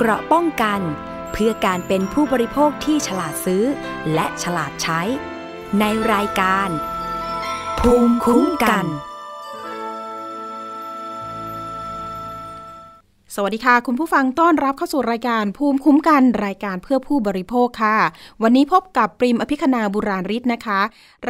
เกราะป้องกันเพื่อการเป็นผู้บริโภคที่ฉลาดซื้อและฉลาดใช้ในรายการภูมิคุ้มกันสวัสดีค่ะคุณผู้ฟังต้อนรับเข้าสู่รายการภูมิคุ้มกันรายการเพื่อผู้บริโภคค่ะวันนี้พบกับปริมอภิคณาบุราริศนะคะ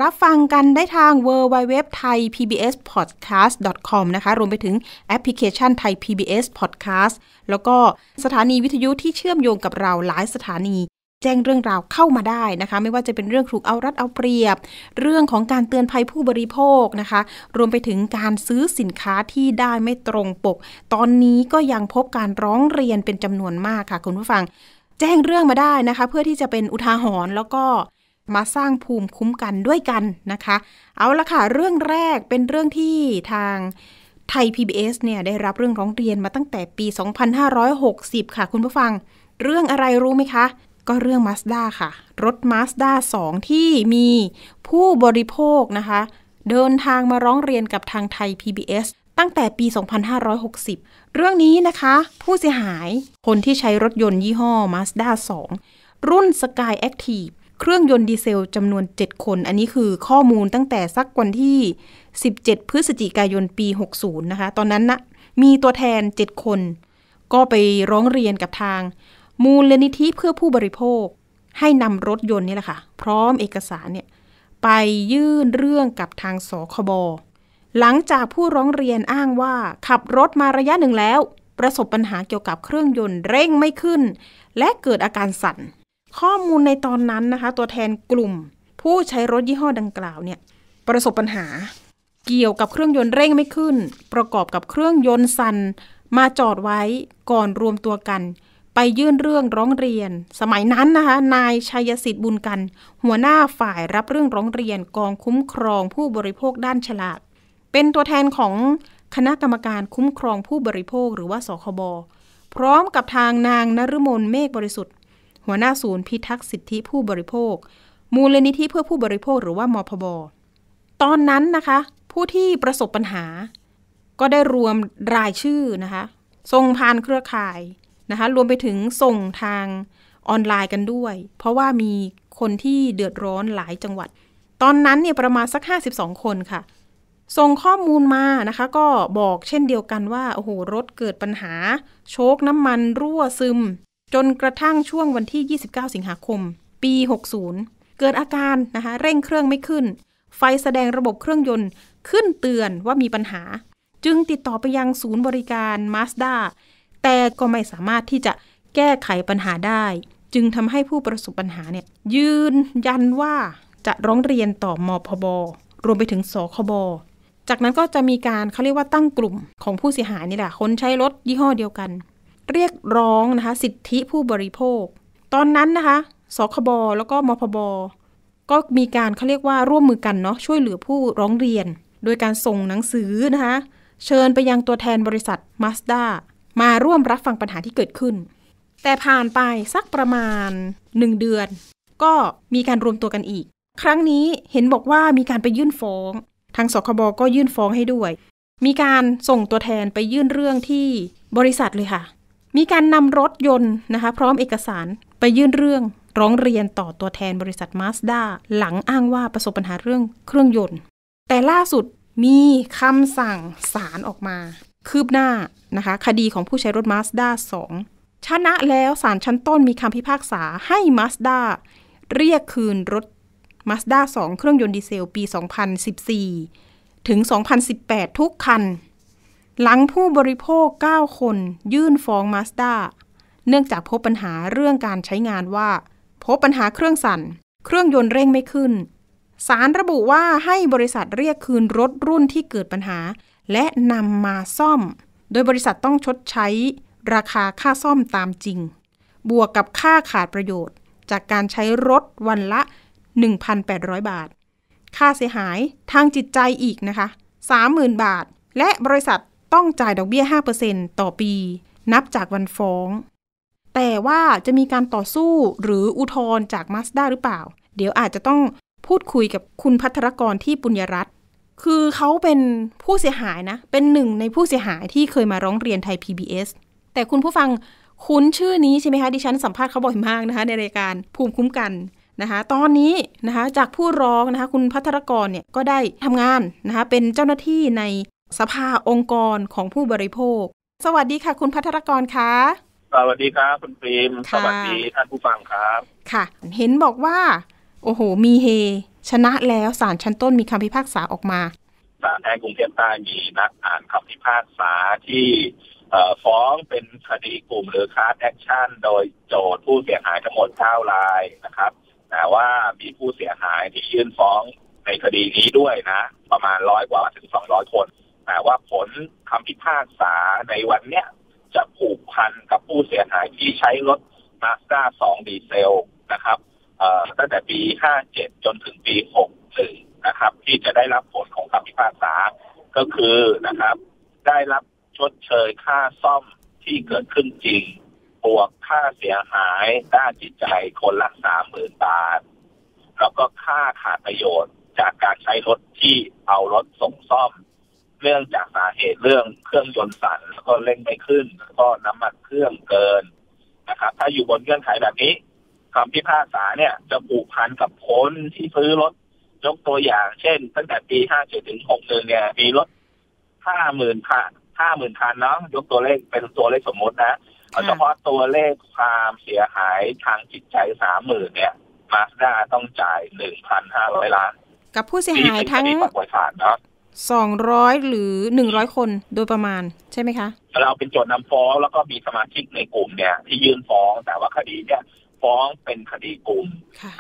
รับฟังกันได้ทาง www.thaipbspodcast.com นะคะรวมไปถึงแอปพลิเคชัน Thai PBS Podcast แล้วก็สถานีวิทยุที่เชื่อมโยงกับเราหลายสถานีแจ้งเรื่องราวเข้ามาได้นะคะไม่ว่าจะเป็นเรื่องถูกเอารัดเอาเปรียบเรื่องของการเตือนภัยผู้บริโภคนะคะรวมไปถึงการซื้อสินค้าที่ได้ไม่ตรงปกตอนนี้ก็ยังพบการร้องเรียนเป็นจำนวนมากค่ะคุณผู้ฟังแจ้งเรื่องมาได้นะคะเพื่อที่จะเป็นอุทาหรณ์แล้วก็มาสร้างภูมิคุ้มกันด้วยกันนะคะเอาละค่ะเรื่องแรกเป็นเรื่องที่ทางไทย PBS เนี่ยได้รับเรื่องร้องเรียนมาตั้งแต่ปี2560ค่ะคุณผู้ฟังเรื่องอะไรรู้ไหมคะก็เรื่อง Mazda ค่ะรถ Mazda 2 ที่มีผู้บริโภคนะคะเดินทางมาร้องเรียนกับทางไทย PBS ตั้งแต่ปี2560เรื่องนี้นะคะผู้เสียหายคนที่ใช้รถยนต์ยี่ห้อ Mazda 2 รุ่น Skyactiv เครื่องยนต์ดีเซลจำนวน7คนอันนี้คือข้อมูลตั้งแต่สักวันที่17พฤศจิกายนปี60นะคะตอนนั้นนะมีตัวแทน7คนก็ไปร้องเรียนกับทางมูลนิธิเพื่อผู้บริโภคให้นำรถยนต์นี่แหละค่ะพร้อมเอกสารเนี่ยไปยื่นเรื่องกับทางสคบ.หลังจากผู้ร้องเรียนอ้างว่าขับรถมาระยะหนึ่งแล้วประสบปัญหาเกี่ยวกับเครื่องยนต์เร่งไม่ขึ้นและเกิดอาการสั่นข้อมูลในตอนนั้นนะคะตัวแทนกลุ่มผู้ใช้รถยี่ห้อดังกล่าวเนี่ยประสบปัญหาเกี่ยวกับเครื่องยนต์เร่งไม่ขึ้นประกอบกับเครื่องยนต์สั่นมาจอดไว้ก่อนรวมตัวกันไปยื่นเรื่องร้องเรียนสมัยนั้นนะคะนายชัยสิทธิ์บุญกันหัวหน้าฝ่ายรับเรื่องร้องเรียนกองคุ้มครองผู้บริโภคด้านฉลากเป็นตัวแทนของคณะกรรมการคุ้มครองผู้บริโภคหรือว่าสคบ.พร้อมกับทางนางนฤมลเมฆบริสุทธิ์หัวหน้าศูนย์พิทักษ์สิทธิผู้บริโภคมูลนิธิเพื่อผู้บริโภคหรือว่ามพบ.ตอนนั้นนะคะผู้ที่ประสบปัญหาก็ได้รวมรายชื่อนะคะส่งผ่านเครือข่ายนะคะรวมไปถึงส่งทางออนไลน์กันด้วยเพราะว่ามีคนที่เดือดร้อนหลายจังหวัดตอนนั้นเนี่ยประมาณสัก52คนค่ะส่งข้อมูลมานะคะก็บอกเช่นเดียวกันว่าโอ้โหรถเกิดปัญหาโชคน้ำมันรั่วซึมจนกระทั่งช่วงวันที่29สิงหาคมปี60เกิดอาการนะคะเร่งเครื่องไม่ขึ้นไฟแสดงระบบเครื่องยนต์ขึ้นเตือนว่ามีปัญหาจึงติดต่อไปยังศูนย์บริการ Mazdaแต่ก็ไม่สามารถที่จะแก้ไขปัญหาได้จึงทำให้ผู้ประสบปัญหาเนี่ยยืนยันว่าจะร้องเรียนต่อมพบ.รวมไปถึงสคบ.จากนั้นก็จะมีการเขาเรียกว่าตั้งกลุ่มของผู้เสียหายนี่แหละคนใช้รถยี่ห้อเดียวกันเรียกร้องนะคะสิทธิผู้บริโภคตอนนั้นนะคะสคบ.แล้วก็มพบ.ก็มีการเขาเรียกว่าร่วมมือกันเนาะช่วยเหลือผู้ร้องเรียนโดยการส่งหนังสือนะคะเชิญไปยังตัวแทนบริษัท Mazdaมาร่วมรับฟังปัญหาที่เกิดขึ้นแต่ผ่านไปสักประมาณ1เดือนก็มีการรวมตัวกันอีกครั้งนี้เห็นบอกว่ามีการไปยื่นฟ้องทางสคบ.ก็ยื่นฟ้องให้ด้วยมีการส่งตัวแทนไปยื่นเรื่องที่บริษัทเลยค่ะมีการนำรถยนต์นะคะพร้อมเอกสารไปยื่นเรื่องร้องเรียนต่อตัวแทนบริษัท Mazda หลังอ้างว่าประสบปัญหาเรื่องเครื่องยนต์แต่ล่าสุดมีคำสั่งศาลออกมาคืบหน้านะคะคดีของผู้ใช้รถ Mazda 2 ชนะแล้วศาลชั้นต้นมีคำพิพากษาให้ Mazda เรียกคืนรถ Mazda 2 เครื่องยนต์ดีเซลปี 2014 ถึง 2018 ทุกคันหลังผู้บริโภค 9 คนยื่นฟ้อง Mazda เนื่องจากพบปัญหาเรื่องการใช้งานว่าพบปัญหาเครื่องสั่นเครื่องยนต์เร่งไม่ขึ้นศาลระบุว่าให้บริษัทเรียกคืนรถรุ่นที่เกิดปัญหาและนำมาซ่อมโดยบริษัทต้องชดใช้ราคาค่าซ่อมตามจริงบวกกับค่าขาดประโยชน์จากการใช้รถวันละ 1,800 บาทค่าเสียหายทางจิตใจอีกนะคะ 30,000 บาทและบริษัทต้องจ่ายดอกเบี้ย 5% ต่อปีนับจากวันฟ้องแต่ว่าจะมีการต่อสู้หรืออุทธรณ์จาก Mazda หรือเปล่าเดี๋ยวอาจจะต้องพูดคุยกับคุณภัทรกรที่ปุญญรัตน์คือเขาเป็นผู้เสียหายนะเป็นหนึ่งในผู้เสียหายที่เคยมาร้องเรียนไทย PBS แต่คุณผู้ฟัง คุ้นชื่อนี้ใช่ไหมคะดิฉันสัมภาษณ์เขาบ่อยมากนะคะในรายการภูมิคุ้มกันนะคะตอนนี้นะคะจากผู้ร้องนะคะคุณภัทรกรเนี่ยก็ได้ทำงานนะคะเป็นเจ้าหน้าที่ในสภาองค์กรของผู้บริโภคสวัสดีค่ะคุณภัทรกรค่ะสวัสดีครับคุณปรีมสวัสดีท่านผู้ฟังครับค่ะเห็นบอกว่าโอ้โหมีเฮชนะแล้วศาลชั้นต้นมีคำพิพากษาออกมาศาลแห่งกรุงเทพใต้มีนัดอ่านคำพิพากษาที่ฟ้องเป็นคดีกลุ่มหรือ class action โดยโจทก์ผู้เสียหายทั้งหมด9รายนะครับแต่ว่ามีผู้เสียหายที่ยื่นฟ้องในคดีนี้ด้วยนะประมาณ100กว่าถึง200คนแต่ว่าผลคำพิพากษาในวันเนี้ยจะผูกพันกับผู้เสียหายที่ใช้รถ Mazda 2 ดีเซลนะครับตั้งแต่ปี57จนถึงปี61นะครับที่จะได้รับผลของคำพิพากษาก็คือนะครับได้รับชดเชยค่าซ่อมที่เกิดขึ้นจริงบวกค่าเสียหายด้านจิตใจคนละ 30,000 บาทแล้วก็ค่าขาดประโยชน์จากการใช้รถที่เอารถส่งซ่อมเรื่องจากสาเหตุเรื่องเครื่องยนต์สั่นแล้วก็เร่งไม่ขึ้นแล้วก็น้ำมันเครื่องเกินนะครับถ้าอยู่บนเงื่อนไขแบบนี้คำพิพากษาเนี่ยจะผูกพันกับคนที่ซื้อรถยกตัวอย่างเช่นตั้งแต่ปี57ถึง61เนี่ยมีรถ 50,000 คันเนาะยกตัวเลขเป็นตัวเลขสมมตินะเอาเฉพาะตัวเลขความเสียหายทางจิตใจ 30,000 เนี่ย Mazda ต้องจ่าย 1,500 ล้านกับผู้เสียหายทั้ง200หรือ100คนโดยประมาณใช่ไหมคะเราเป็นโจทย์นำฟ้องแล้วก็มีสมาชิกในกลุ่มเนี่ยที่ยื่นฟ้องแต่ว่าคดีเนี่ยฟ้องเป็นคดีกลุ่ม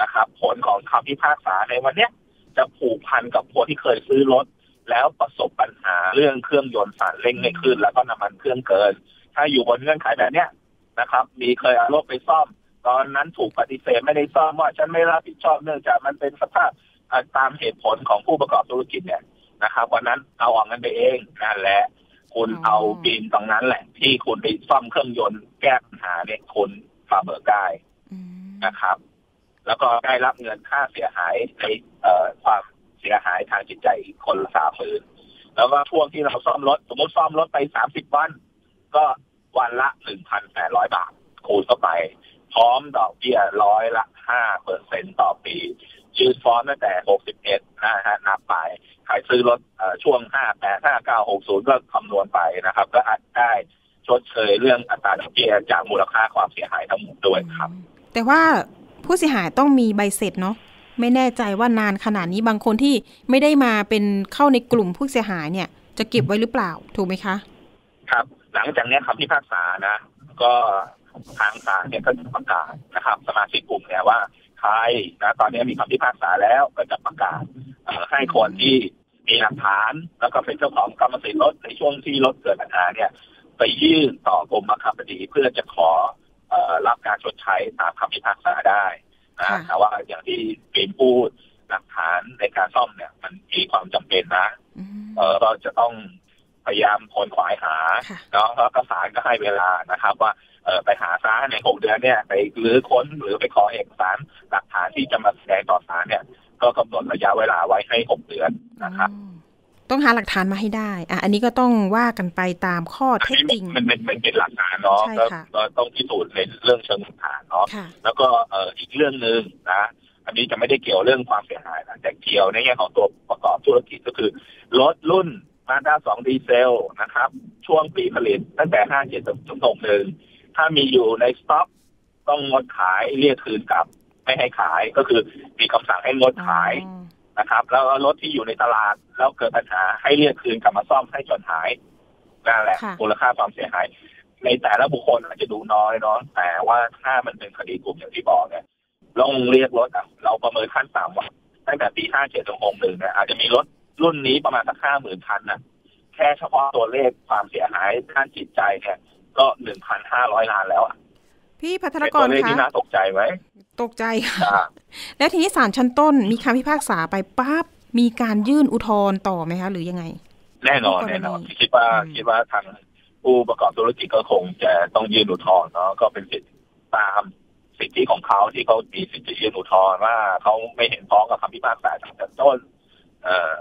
นะครับผลของคำพิพากษาในวันเนี้ยจะผูกพันกับคนที่เคยซื้อรถแล้วประสบปัญหาเรื่องเครื่องยนต์สั่นเร่งไม่ขึ้นแล้วก็น้ำมันเครื่องเกินถ้าอยู่บนเงื่อนไขแบบเนี้ยนะครับมีเคยเอารถไปซ่อมตอนนั้นถูกปฏิเสธไม่ได้ซ่อมว่าฉันไม่รับผิดชอบเนื่องจากมันเป็นสภาพตามเหตุผลของผู้ประกอบธุรกิจเนี่ยนะครับวันนั้นเอาออกเงินไปเองนั่นแหละคุณเอาบินตรงนั้นแหละที่คุณไปซ่อมเครื่องยนต์แก้ปัญหาเนี่ยคุณมาเบิกได้นะครับแล้วก็ได้รับเงินค่าเสียหายในความเสียหายทางจิตใจคนละ 30,000 แล้วก็ช่วงที่เราซ่อมรถสมมติซ่อมรถไป30วันก็วันละ 1,800 บาทคูณเข้าไปพร้อมดอกเบี้ยร้อยละ 5% ต่อปียื่นฟ้องตั้งแต่61นะฮะนับไปขายซื้อรถช่วง585960ก็คำนวณไปนะครับก็อาจได้ชดเชยเรื่องอัตราดอกเบี้ยจากมูลค่าความเสียหายทั้งหมดด้วยครับแต่ว่าผู้เสียหายต้องมีใบเสร็จเนาะไม่แน่ใจว่านานขนาดนี้บางคนที่ไม่ได้มาเป็นเข้าในกลุ่มผู้เสียหายเนี่ยจะเก็บไว้หรือเปล่าถูกไหมคะครับหลังจากนี้คำพิพากษานะก็ทางศาลเนี่ยก็จะประกาศนะครับสมาชิกกลุ่มเนี่ยว่าใครนะตอนนี้มีคำพิพากษาแล้วก็จะประกาศให้คนที่มีหลักฐานแล้วก็เป็นเจ้าของกรรมสิทธิ์รถในช่วงที่รถเกิดปัญหาเนี่ยไปยื่นต่อกรมบังคับคดีเพื่อจะขอรับการชดใช้ตามคำพิพากษาได้นะแต่ว่าอย่างที่เป็นพูดหลักฐานในการซ่อมเนี่ยมันมีความจำเป็นนะเราจะต้องพยายามค้นคว้าหาน้องแล้วก็ศาลก็ให้เวลานะครับว่าไปหาซะใน6เดือนเนี่ยไปรื้อค้นหรือไปขอเอกสารหลักฐานที่จะมาแสดงต่อศาลเนี่ยก็กำหนดระยะเวลาไว้ให้6เดือนนะครับต้องหาหลักฐานมาให้ได้อันนี้ก็ต้องว่ากันไปตามข้อเท็จจริงมันเป็นหลักฐานเนาะก็ต้องพิสูจน์ในเรื่องเชิงหลักฐานเนาะแล้วก็อีกเรื่องนึงนะอันนี้จะไม่ได้เกี่ยวเรื่องความเสียหายนะแต่เกี่ยวในแง่ของตัวประกอบธุรกิจก็คือรถรุ่นMazda 2 ดีเซลนะครับช่วงปีผลิตตั้งแต่57ถึง61ถ้ามีอยู่ในสต็อกต้องงดขายเรียกคืนกลับไม่ให้ขายก็คือมีคำสั่งให้งดขายนะครับแล้วรถที่อยู่ในตลาดแล้วเกิดปัญหาให้เรียกคืนกลับมาซ่อมให้จนหายนั่นแหละมูลค่าความเสียหายในแต่ละบุคคลอาจจะดูน้อยเนาะแต่ว่าถ้ามันเป็นคดีกลุ่มอย่างที่บอกเนี่ยต้องเรียกรถเราประเมินขั้นต่ำว่าตั้งแต่ปี57ถึง61เนี่ยอาจจะมีรถรุ่นนี้ประมาณสัก 50,000 คันนะแค่เฉพาะตัวเลขความเสียหายด้านจิตใจเนี่ยก็ 1,500 ล้านแล้วอ่ะพี่ภัทรกรคะตัวเลขที่น่าตกใจไหมตกใจค่ะแล้วทีนี้ศาลชั้นต้นมีคำพิพากษาไปปั๊บมีการยื่นอุทธรณ์ต่อไหมคะหรือยังไงแน่นอนคิดว่าทางผู้ประกอบธุรกิจก็คงจะต้องยื่นอุทธรณ์เนาะก็เป็นสิทธิตามสิทธิของเขาที่เขามีสิทธิยื่นอุทธรณ์ว่าเขาไม่เห็นพ้องกับคำพิพากษาศาลชั้นต้น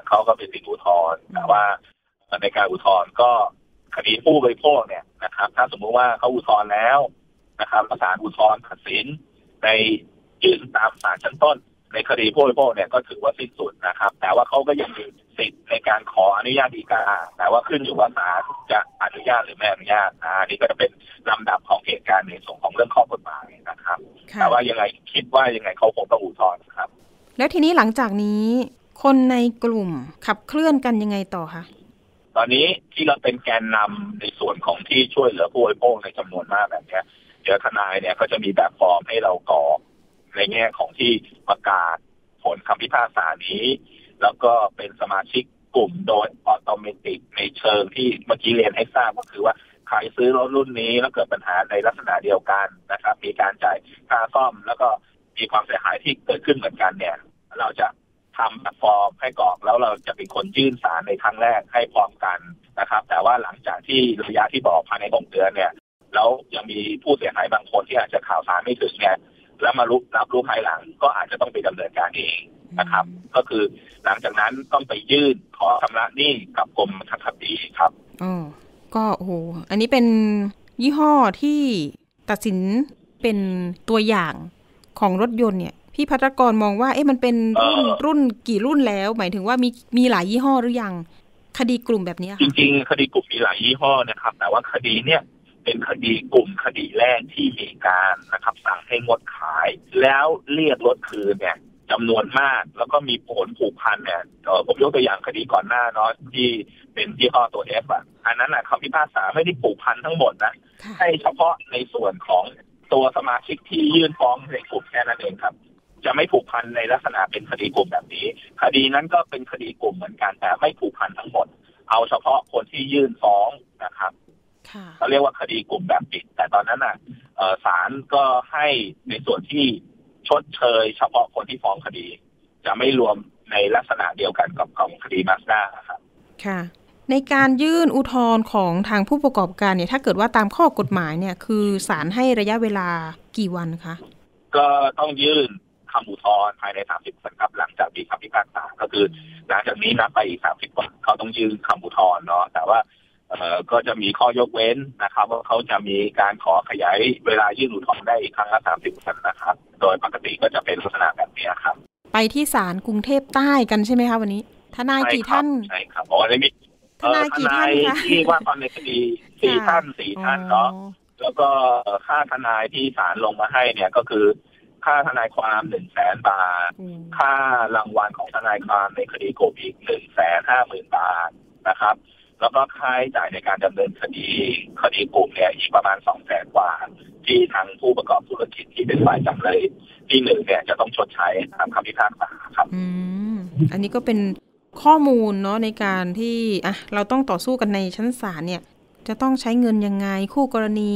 เขาก็เป็นสิทธิอุทธรณ์แต่ว่าในการอุทธรณ์ก็คดีผู้บริโภคเนี่ยนะครับถ้าสมมติว่าเขาอุทธรณ์แล้ว นะครับศาลอุทธรณ์ตัดสินในยื่นตามศาลชั้นต้นในคดีผู้บริโภคเนี่ยก็ถือว่าสิ้นสุดนะครับแต่ว่าเขาก็ยังมีสิทธิ์ในการขออนุญาตฎีกาแต่ว่าขึ้นอยู่ว่าศาลจะอนุญาตหรือไม่อนุญาตนี่ก็จะเป็นลำดับของเหตุการณ์ในส่วนของเรื่องข้อกฎหมายนะครับแต่ว่ายังไงคิดว่ายังไงเขาคงต้องอุทธรณ์ครับแล้วทีนี้หลังจากนี้คนในกลุ่มขับเคลื่อนกันยังไงต่อคะตอนนี้ที่เราเป็นแกนนำในส่วนของที่ช่วยเหลือผู้บริโภคในจำนวนมากแบบนี้เดี๋ยวทนายเนี่ยก็จะมีแบบฟอร์มให้เรากรอกในแง่ของที่ประกาศผลคำพิพากษานี้แล้วก็เป็นสมาชิกกลุ่มโดยออโตเมติกในเชิงที่เมื่อกี้เรียนให้ทราบก็คือว่าใครซื้อรถรุ่นนี้แล้วเกิดปัญหาในลักษณะเดียวกันนะครับมีการจ่ายค่าซ่อมแล้วก็มีความเสียหายที่เกิดขึ้นเหมือนกันเนี่ยเราจะทำแบบฟอร์มให้กรอกแล้วเราจะเป็นคนยื่นศาลในครั้งแรกให้พร้อมกันนะครับแต่ว่าหลังจากที่ระยะที่บอกภายใน6เดือนเนี่ยแล้วยังมีผู้เสียหายบางคนที่อาจจะข่าวสารไม่ถึงเนี่ยแล้วมารับรู้ภายหลังก็อาจจะต้องไปดำเนินการเองนะครับก็คือหลังจากนั้นต้องไปยื่นขอชำระหนี้กับกรมธรรม์คดีครับอ๋อก็โอ้โหอันนี้เป็นยี่ห้อที่ตัดสินเป็นตัวอย่างของรถยนต์เนี่ยพี่ภัทรกรมองว่าเอ๊ะมันเป็นรุ่นกี่รุ่นแล้วหมายถึงว่ามีหลายยี่ห้อหรือยังคดีกลุ่มแบบนี้จริงๆคดีกลุ่มมีหลายยี่ห้อนะครับแต่ว่าคดีเนี่ยเป็นคดีกลุ่มคดีแรกที่มีการนะครับสั่งให้งดขายแล้วเรียกรถคืนเนี่ยจำนวนมากแล้วก็มีผลผูกพันเนี่ยผมยกตัวอย่างคดีก่อนหน้าเนาะที่เป็นยี่ห้อตัว F อ่ะอันนั้นน่ะคำพิพากษาไม่ได้ผูกพันทั้งหมดนะให้เฉพาะในส่วนของตัวสมาชิกที่ยื่นฟ้องในกลุ่มแค่นั้นเองครับจะไม่ผูกพันในลักษณะเป็นคดีกลุ่มแบบนี้คดีนั้นก็เป็นคดีกลุ่มเหมือนกันแต่ไม่ผูกพันทั้งหมดเอาเฉพาะคนที่ยื่นฟ้องนะครับเขาเรียกว่าคดีกลุ่มแบบปิดแต่ตอนนั้นน่ะศาลก็ให้ในส่วนที่ชดเชยเฉพาะคนที่ฟ้องคดีจะไม่รวมในลักษณะเดียวกันกับของคดี Mazda ครับค่ะในการยื่นอุทธรณ์ของทางผู้ประกอบการเนี่ยถ้าเกิดว่าตามข้อกฎหมายเนี่ยคือศาลให้ระยะเวลากี่วันคะก็ต้องยื่นคำอุทธรณ์ภายใน30วันครับหลังจากมีคำพิพากษาก็คือหลังจากนี้นับไปอีก30วันเขาต้องยื่นคำอุทธรณ์เนาะแต่ว่าก็จะมีข้อยกเว้นนะครับว่าเขาจะมีการขอขยายเวลายื่นอุทธรณ์ได้อีกครั้งละ30วันนะครับโดยปกติก็จะเป็นลักษณะแบบนี้ครับไปที่ศาลกรุงเทพใต้กันใช่ไหมคะวันนี้ทนายกี่ท่านใช่ครับอ๋อได้มีทนายกี่ท่านคะที่ว่าตอนในคดี4 ท่านเนาะแล้วก็ค่าทนายที่ศาลลงมาให้เนี่ยก็คือค่าทนายความ 100,000 บาทค่ารางวัลของทนายความในคดีกลุ่มอีก 150,000 บาทนะครับแล้วก็ค่าใช้จ่ายในการดำเนินคดีกลุ่มเนี่ยอีกประมาณ 200,000 กว่าที่ทางผู้ประกอบธุรกิจที่เป็นฝ่ายจำเลยที่1เนี่ยจะต้องชดใช้ตามคำพิพากษาครับอันนี้ก็เป็นข้อมูลเนาะในการที่เราต้องต่อสู้กันในชั้นศาลเนี่ยจะต้องใช้เงินยังไงคู่กรณี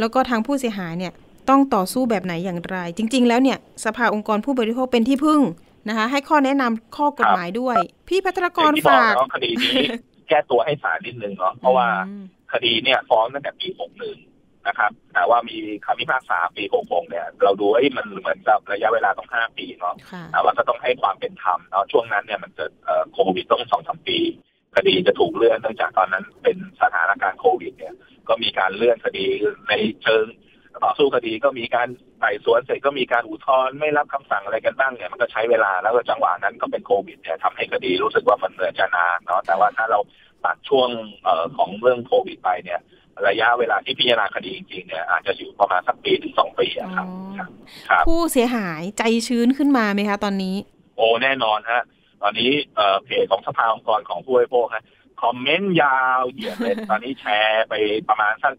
แล้วก็ทางผู้เสียหายเนี่ยต้องต่อสู้แบบไหนอย่างไรจริงๆแล้วเนี่ยสภาองค์กรผู้บริโภคเป็นที่พึ่งนะคะให้ข้อแนะนำข้อกฎหมายด้วยพี่ภัทรกรฝากคดีนี้แก้ตัวให้ศาลนิดนึงเนาะเพราะว่าคดีเนี่ยฟ้องตั้งแต่ปี61นะครับแต่ว่ามีคำพิพากษาปี66เนี่ยเราดูมันเหมือนกับระยะเวลาต้อง5ปีเนาะแต่ว่าก็ต้องให้ความเป็นธรรมเนาะช่วงนั้นเนี่ยมันเกิดโควิดต้อง 2-3 ปีคดีจะถูกเลื่อนเนื่องจากตอนนั้นเป็นสถานการณ์โควิดเนี่ยก็มีการเลื่อนคดีในเชิงต่อสู้คดีก็มีการไต่สวนเสร็จก็มีการอุทธรณ์ไม่รับคำสั่งอะไรกันบ้างเนี่ยมันก็ใช้เวลาแล้วก็จังหวะนั้นก็เป็นโควิดเนี่ยทำให้คดีรู้สึกว่ามันเหนื่อยจะนานเนาะแต่ว่าถ้าเราตัดช่วงของเรื่องโควิดไปเนี่ยระยะเวลาที่พิจารณาคดีจริงๆเนี่ยอาจจะอยู่ประมาณสักปีถึง2 ปีครับผู้เสียหายใจชื้นขึ้นมาไหมคะตอนนี้โอ้แน่นอนฮะตอนนี้เพจของสภาองค์กรของผู้บริโภคฮะคอมเมนต์ยาวเหยียดเลยตอนนี้แชร์ไปประมาณสัก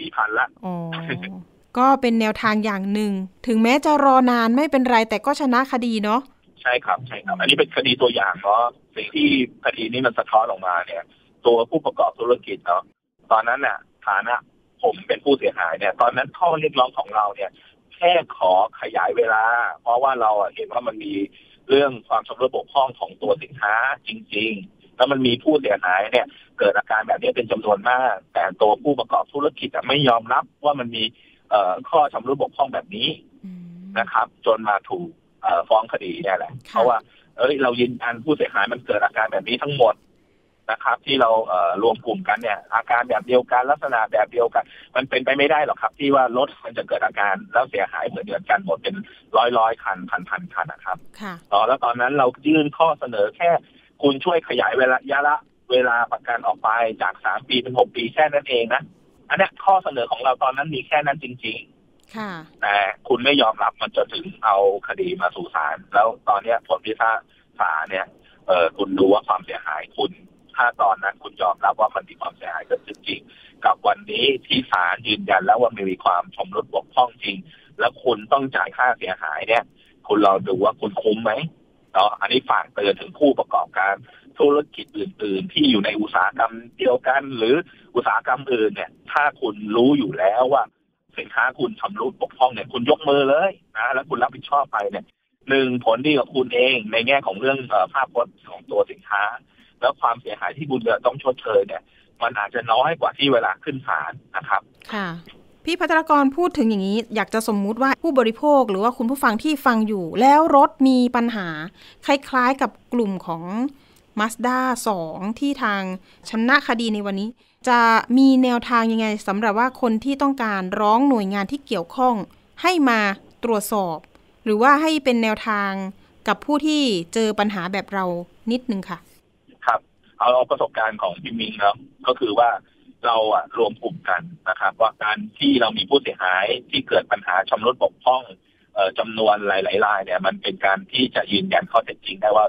3-4,000 ละก็เป็นแนวทางอย่างหนึ่งถึงแม้จะรอนานไม่เป็นไรแต่ก็ชนะคดีเนาะใช่ครับใช่ครับอันนี้เป็นคดีตัวอย่างเนาะสิ่งที่คดีนี้มันสะท้อนออกมาเนี่ยตัวผู้ประกอบธุรกิจเนาะตอนนั้นน่ะฐานะผมเป็นผู้เสียหายเนี่ยตอนนั้นข้อเรียกร้องของเราเนี่ยแค่ขอขยายเวลาเพราะว่าเราเห็นว่ามันมีเรื่องความชำรุดบกพร่องของตัวสินค้าจริงๆแล้วมันมีผู้เสียหายเนี่ยเกิดอาการแบบนี้เป็นจำนวนมากแต่ตัวผู้ประกอบธุรกิจไม่ยอมรับว่ามันมีข้อชำรุดบกพร่องแบบนี้นะครับจนมาถูกฟ้องคดีเนี่ยแหละเพราะว่าเรายืนยันผู้เสียหายมันเกิดอาการแบบนี้ทั้งหมด นะครับที่เรารวมกลุ่มกันเนี่ยอาการแบบเดียวกันลักษณะแบบเดียวกันมันเป็นไปไม่ได้หรอกครับที่ว่ารถมันจะเกิดอาการแล้วเสียหายเหมือนเดียวกันหมดเป็นร้อยคันพันคันนะครับแล้วตอนนั้นเรายื่นข้อเสนอแค่คุณช่วยขยายเวลาระยะเวลาประกันออกไปจาก3ปีเป็น6ปีแค่นั้นเองนะอันนี้ข้อเสนอของเราตอนนั้นมีแค่นั้นจริงๆแต่คุณไม่ยอมรับมันจนถึงเอาคดีมาสู่ศาลแล้วตอนนี้ผลพิพากษาเนี่ยคุณดูว่าความเสียหายคุณถ้าตอนนั้นคุณยอมรับว่ามันมีความเสียหายเกิดขึ้นจริงกับวันนี้ที่ศาลยืนยันแล้วว่ามีความชำรุดบกพร่องจริงแล้วคุณต้องจ่ายค่าเสียหายเนี่ยคุณลองดูว่าคุณคุ้มไหมเนาะอันนี้ฝากเตือนถึงผู้ประกอบการธุรกิจอื่นๆที่อยู่ในอุตสาหกรรมเดียวกันหรืออุตสาหกรรมอื่นเนี่ยถ้าคุณรู้อยู่แล้วว่าสินค้าคุณชำรุดบกพร่องเนี่ยคุณยกมือเลยนะแล้วคุณรับผิดชอบไปเนี่ยหนึ่งผลดีกับคุณเองในแง่ของเรื่องภาพพจน์ของตัวสินค้าแล้วความเสียหายที่บุญเดือต้องชดเชยเนี่ยมันอาจจะน้อยกว่าที่เวลาขึ้นศาลนะครับค่ะพี่ภัทรกรพูดถึงอย่างนี้อยากจะสมมุติว่าผู้บริโภคหรือว่าคุณผู้ฟังที่ฟังอยู่แล้วรถมีปัญหาคล้ายๆกับกลุ่มของ Mazda 2 ที่ทางชนะคดีในวันนี้จะมีแนวทางยังไงสำหรับว่าคนที่ต้องการร้องหน่วยงานที่เกี่ยวข้องให้มาตรวจสอบหรือว่าให้เป็นแนวทางกับผู้ที่เจอปัญหาแบบเรานิดนึงค่ะครับเอาประสบการณ์ของพี่มิงครับก็คือว่าเราอะรวมกลุ่มกันนะครับว่าการที่เรามีผู้เสียหายที่เกิดปัญหาชำรุดบกพร่องจำนวนหลายรายเนี่ยมันเป็นการที่จะยืนยันข้อเท็จจริงได้ว่า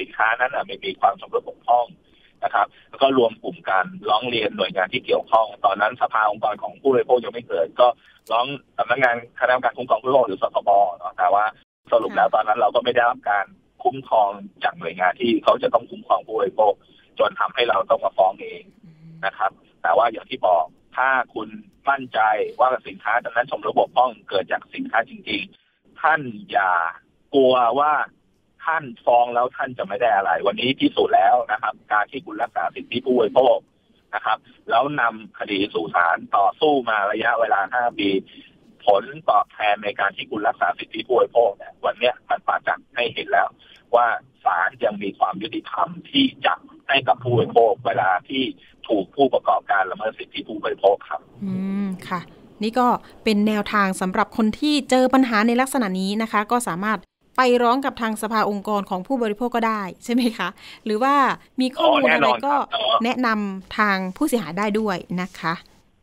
สินค้านั้นไม่มีความชำรุดบกพร่องนะครับแล้วก็รวมกลุ่มกันร้องเรียนหน่วยงานที่เกี่ยวข้องตอนนั้นสภาองค์กรของผู้บริโภคยังไม่เกิดก็ร้องสำนักงานคณะกรรมการคุ้มครองผู้บริโภคหรือสคบแต่ว่าสรุปแล้วตอนนั้นเราก็ไม่ได้รับการคุ้มครองจากหน่วยงานที่เขาจะต้องคุ้มครองผู้บริโภคจนทำให้เราต้องมาฟ้องเองนะครับแต่ว่าอย่างที่บอกถ้าคุณมั่นใจว่าสินค้าดังนั้นชมระบบป้องเกิดจากสินค้าจริงๆท่านอย่ากลัวว่าท่านฟ้องแล้วท่านจะไม่ได้อะไรวันนี้พิสูจน์แล้วนะครับการที่คุณรักษาสิทธิผู้บริโภคนะครับแล้วนำคดีสู่ศาลต่อสู้มาระยะเวลา5ปีผลตอบแทนในการที่คุณรักษาสิทธิผู้บริโภคเนี่ยวันนี้มันปรากฏให้เห็นแล้วว่าศาลยังมีความยุติธรรมที่จะให้กับผู้บริโภคเวลาที่ถูกผู้ประกอบการละเมิดสิทธิผู้บริโภคครับค่ะนี่ก็เป็นแนวทางสำหรับคนที่เจอปัญหาในลักษณะนี้นะคะก็สามารถไปร้องกับทางสภาองค์กรของผู้บริโภคก็ได้ใช่ไหมคะหรือว่ามีข้อมูลอะไรก็แนะนำทางผู้เสียหายได้ด้วยนะคะ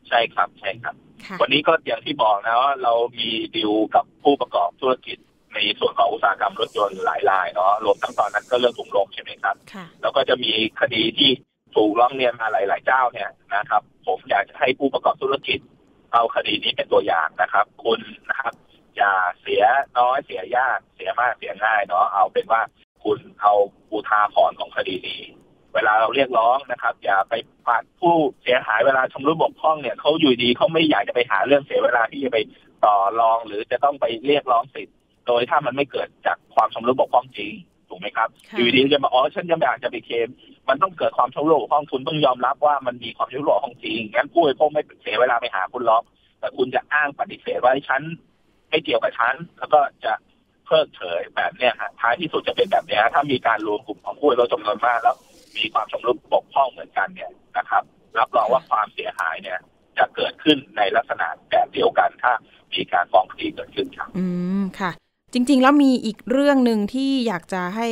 ใช่ครับใช่ครับวันนี้ก็อย่างที่บอกนะว่าเรามีดีลกับผู้ประกอบธุรกิจในส่วนของอุตสาหกรรมรถยนต์หลายรายเนาะรวมทั้งตอนนั้นก็เรื่องถุงลมใช่ไหมครับแล้วก็จะมีคดีที่ถูกร้องเรียนมาหลายๆเจ้าเนี่ยนะครับผมอยากจะให้ผู้ประกอบธุรกิจเอาคดีนี้เป็นตัวอย่างนะครับคุณนะครับอย่าเสียน้อยเสียยากเสียมากเสียง่ายเนาะเอาเป็นว่าคุณเอาอุทาหรณ์ของคดีนี้เวลาเราเรียกร้องนะครับอย่าไปปาดผู้เสียหายเวลาชำรุดบกพร่องเนี่ยเขาอยู่ดีเขาไม่อยากจะไปหาเรื่องเสียเวลาที่จะไปต่อรองหรือจะต้องไปเรียกร้องสิทธิ์โดยถ้ามันไม่เกิดจากความชำรุดบกพร่องจริงถูกไหมครับอยู่ดีจะมาอ๋อฉันยังอยากจะไปเคลมมันต้องเกิดความชำรุดบกพร่องคุณต้องยอมรับว่ามันมีความชำรุดบกพร่องจริงงั้นผู้บริโภคไม่เสียเวลาไปหาคุณหรอกแต่คุณจะอ้างปฏิเสธว่าฉันไม่เกี่ยวกับฉันแล้วก็จะเพิกเฉยแบบเนี้ยฮะท้ายที่สุดจะเป็นแบบนี้ถ้ามีการรวมกลุ่มของผู้บริโภคจำนวนมากแล้วมีความชำรุดบกพร่องเหมือนกันเนี่ยนะครับรับรองว่าความเสียหายเนี่ยจะเกิดขึ้นในลักษณะแบบเดียวกันถ้ามีการฟ้องคดีเกิดขึ้นครับค่ะจริงๆแล้วมีอีกเรื่องนึงที่อยากจะให้